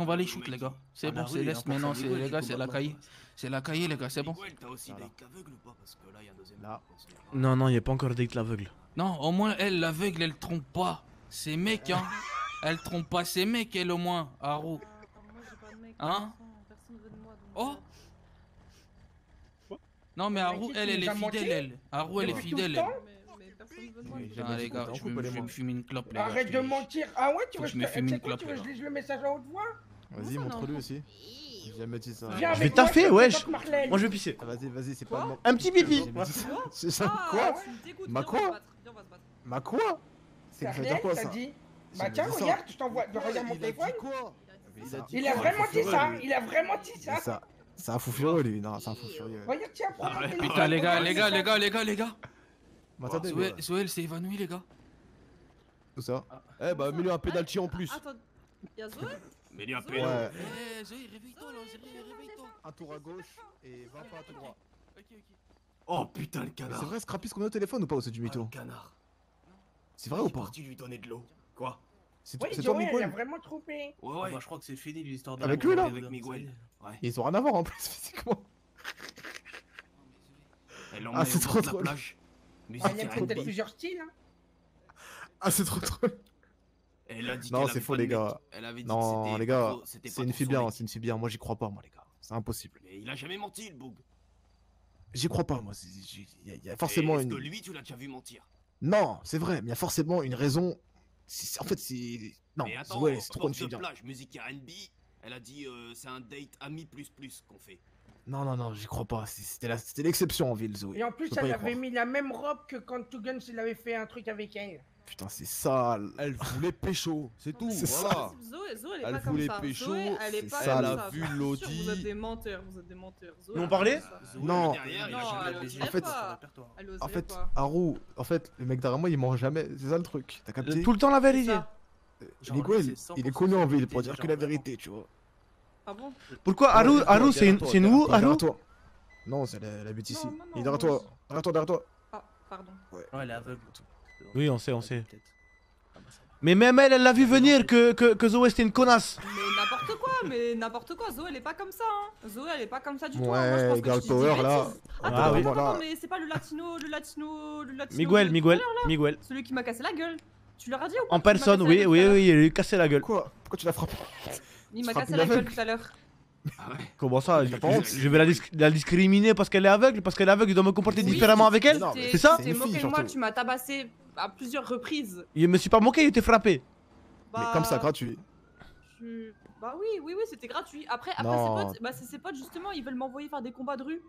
On va les shoot, les gars. C'est bon, c'est l'Est maintenant, les gars, c'est la cahier. C'est la cahier, les gars, c'est bon. Non, il n'y a pas encore d'être l'aveugle. Non, au moins, elle, l'aveugle, elle trompe pas. Ces mecs, hein. Elle trompe pas ces mecs, elle, au moins, Haru. Hein? Oh? Non, mais Haru, elle est fidèle, elle. Haru, elle est fidèle, elle. Ah, les gars, je vais me fumer une clope, les gars. Arrête de mentir. Ah ouais, tu veux que je lise le message en haute voix? Vas-y, montre-lui aussi. J'ai jamais dit ça. Je vais taffer, wesh. Moi, je vais pisser. Vas-y, c'est pas... Un petit pipi. C'est ça, quoi? Ma quoi? C'est que ça veut dire quoi, ça? Bah tiens, regarde, je t'envoie, regarde mon téléphone. Il a vraiment dit ça, C'est un fou furieux, lui, non, c'est un fou furieux. Regarde, tiens, putain, les gars. Zoé, s'est évanoui, les gars. Tout ça. Eh bah, mets-lui un pénalty en plus. Attends, y'a Zoé? Mets-lui un pénalty. Eh, Zoé, réveille-toi, là, réveille-toi. Un tour à gauche et 20 pas à tout droit. Ok. Oh putain, le canard. C'est vrai, Scrappy, ce qu'on a au téléphone ou pas? Ou c'est du mytho? Canard. C'est vrai ou pas? Tu lui donnais de l'eau. Quoi? C'est toi, Miguel? Il a vraiment trompé. Ouais. Bah, je crois que c'est fini l'histoire de avec lui là. Avec Miguel. Ouais. Ils ont rien à voir en plus physiquement. Ah, c'est trop drôle. Il y a peut-être plusieurs styles. Ah, c'est trop drôle. Non, c'est faux, les gars. Non, les gars, c'est une fille bien. Moi, j'y crois pas, moi, les gars. C'est impossible. Mais il a jamais menti, le bug. J'y crois pas, moi. Il y a forcément une. Est-ce que lui, tu l'as déjà vu mentir? Non, c'est vrai, mais il y a forcément une raison. En fait, c'est. Non, ouais, c'est trop une fille bien. Musique R&B, elle a dit c'est un date ami plus qu'on fait. Non, j'y crois pas. C'était l'exception en ville, Zoé. Et en plus, elle avait mis la même robe que quand Toogunz il avait fait un truc avec elle. Putain, c'est sale. Elle voulait pécho, c'est tout. C'est ça. Zoé, elle est pas comme ça. Elle a vu Lodi. Vous êtes des menteurs. Zoé, nous on parlait? Non. En fait, Haru, le mec derrière moi, il ment jamais. C'est ça le truc. T'as capté? Tout le temps la vérité. Miguel, il est connu en ville pour dire que la vérité, tu vois. Ah bon? Pourquoi Haru c'est nous Haru? Non, elle habite ici. Il est derrière toi. Derrière toi. Ah, pardon. Ouais, elle est aveugle. Oui, on sait. Mais même elle l'a vu venir que Zoé c'était une connasse. Mais n'importe quoi, Zoé elle est pas comme ça hein. Zoé elle est pas comme ça du tout. Ouais, Girl Power là. Attends, mais c'est pas le latino. Miguel. Celui qui m'a cassé la gueule. Tu l'auras dit ou pas? En personne, oui, il a eu cassé la gueule. Pourquoi tu l'as frappé? Il m'a cassé la gueule tout à l'heure. Comment ça? Je vais la discriminer parce qu'elle est aveugle? Parce qu'elle est aveugle, il doit me comporter différemment avec elle? C'est ça? Tu t'es moqué de moi, tu m'as tabassé à plusieurs reprises. Il me suis pas moqué, il était frappé. Mais comme ça, gratuit. Bah oui, c'était gratuit. Après ses potes, justement, ils veulent m'envoyer faire des combats de rue.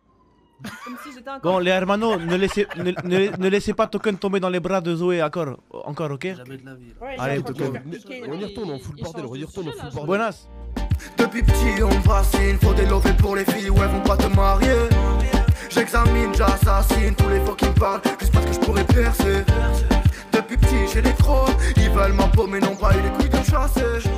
Comme si j'étais un... Bon, les hermanos, ne laissez pas Token tomber dans les bras de Zoé, encore, ok? Jamais de la vie. Ouais, allez, Token. On y retourne, on fout le bordel, on y retourne, on fout le bordel. Buenas. Depuis petit, on me fascine. Faut des lovés pour les filles, ouais, vont pas te marier. J'examine, j'assassine tous les faux qui me parlent, juste parce que je pourrais percer. Depuis petit, j'ai les crocs, ils veulent ma peau, mais n'ont pas eu les couilles de chasser.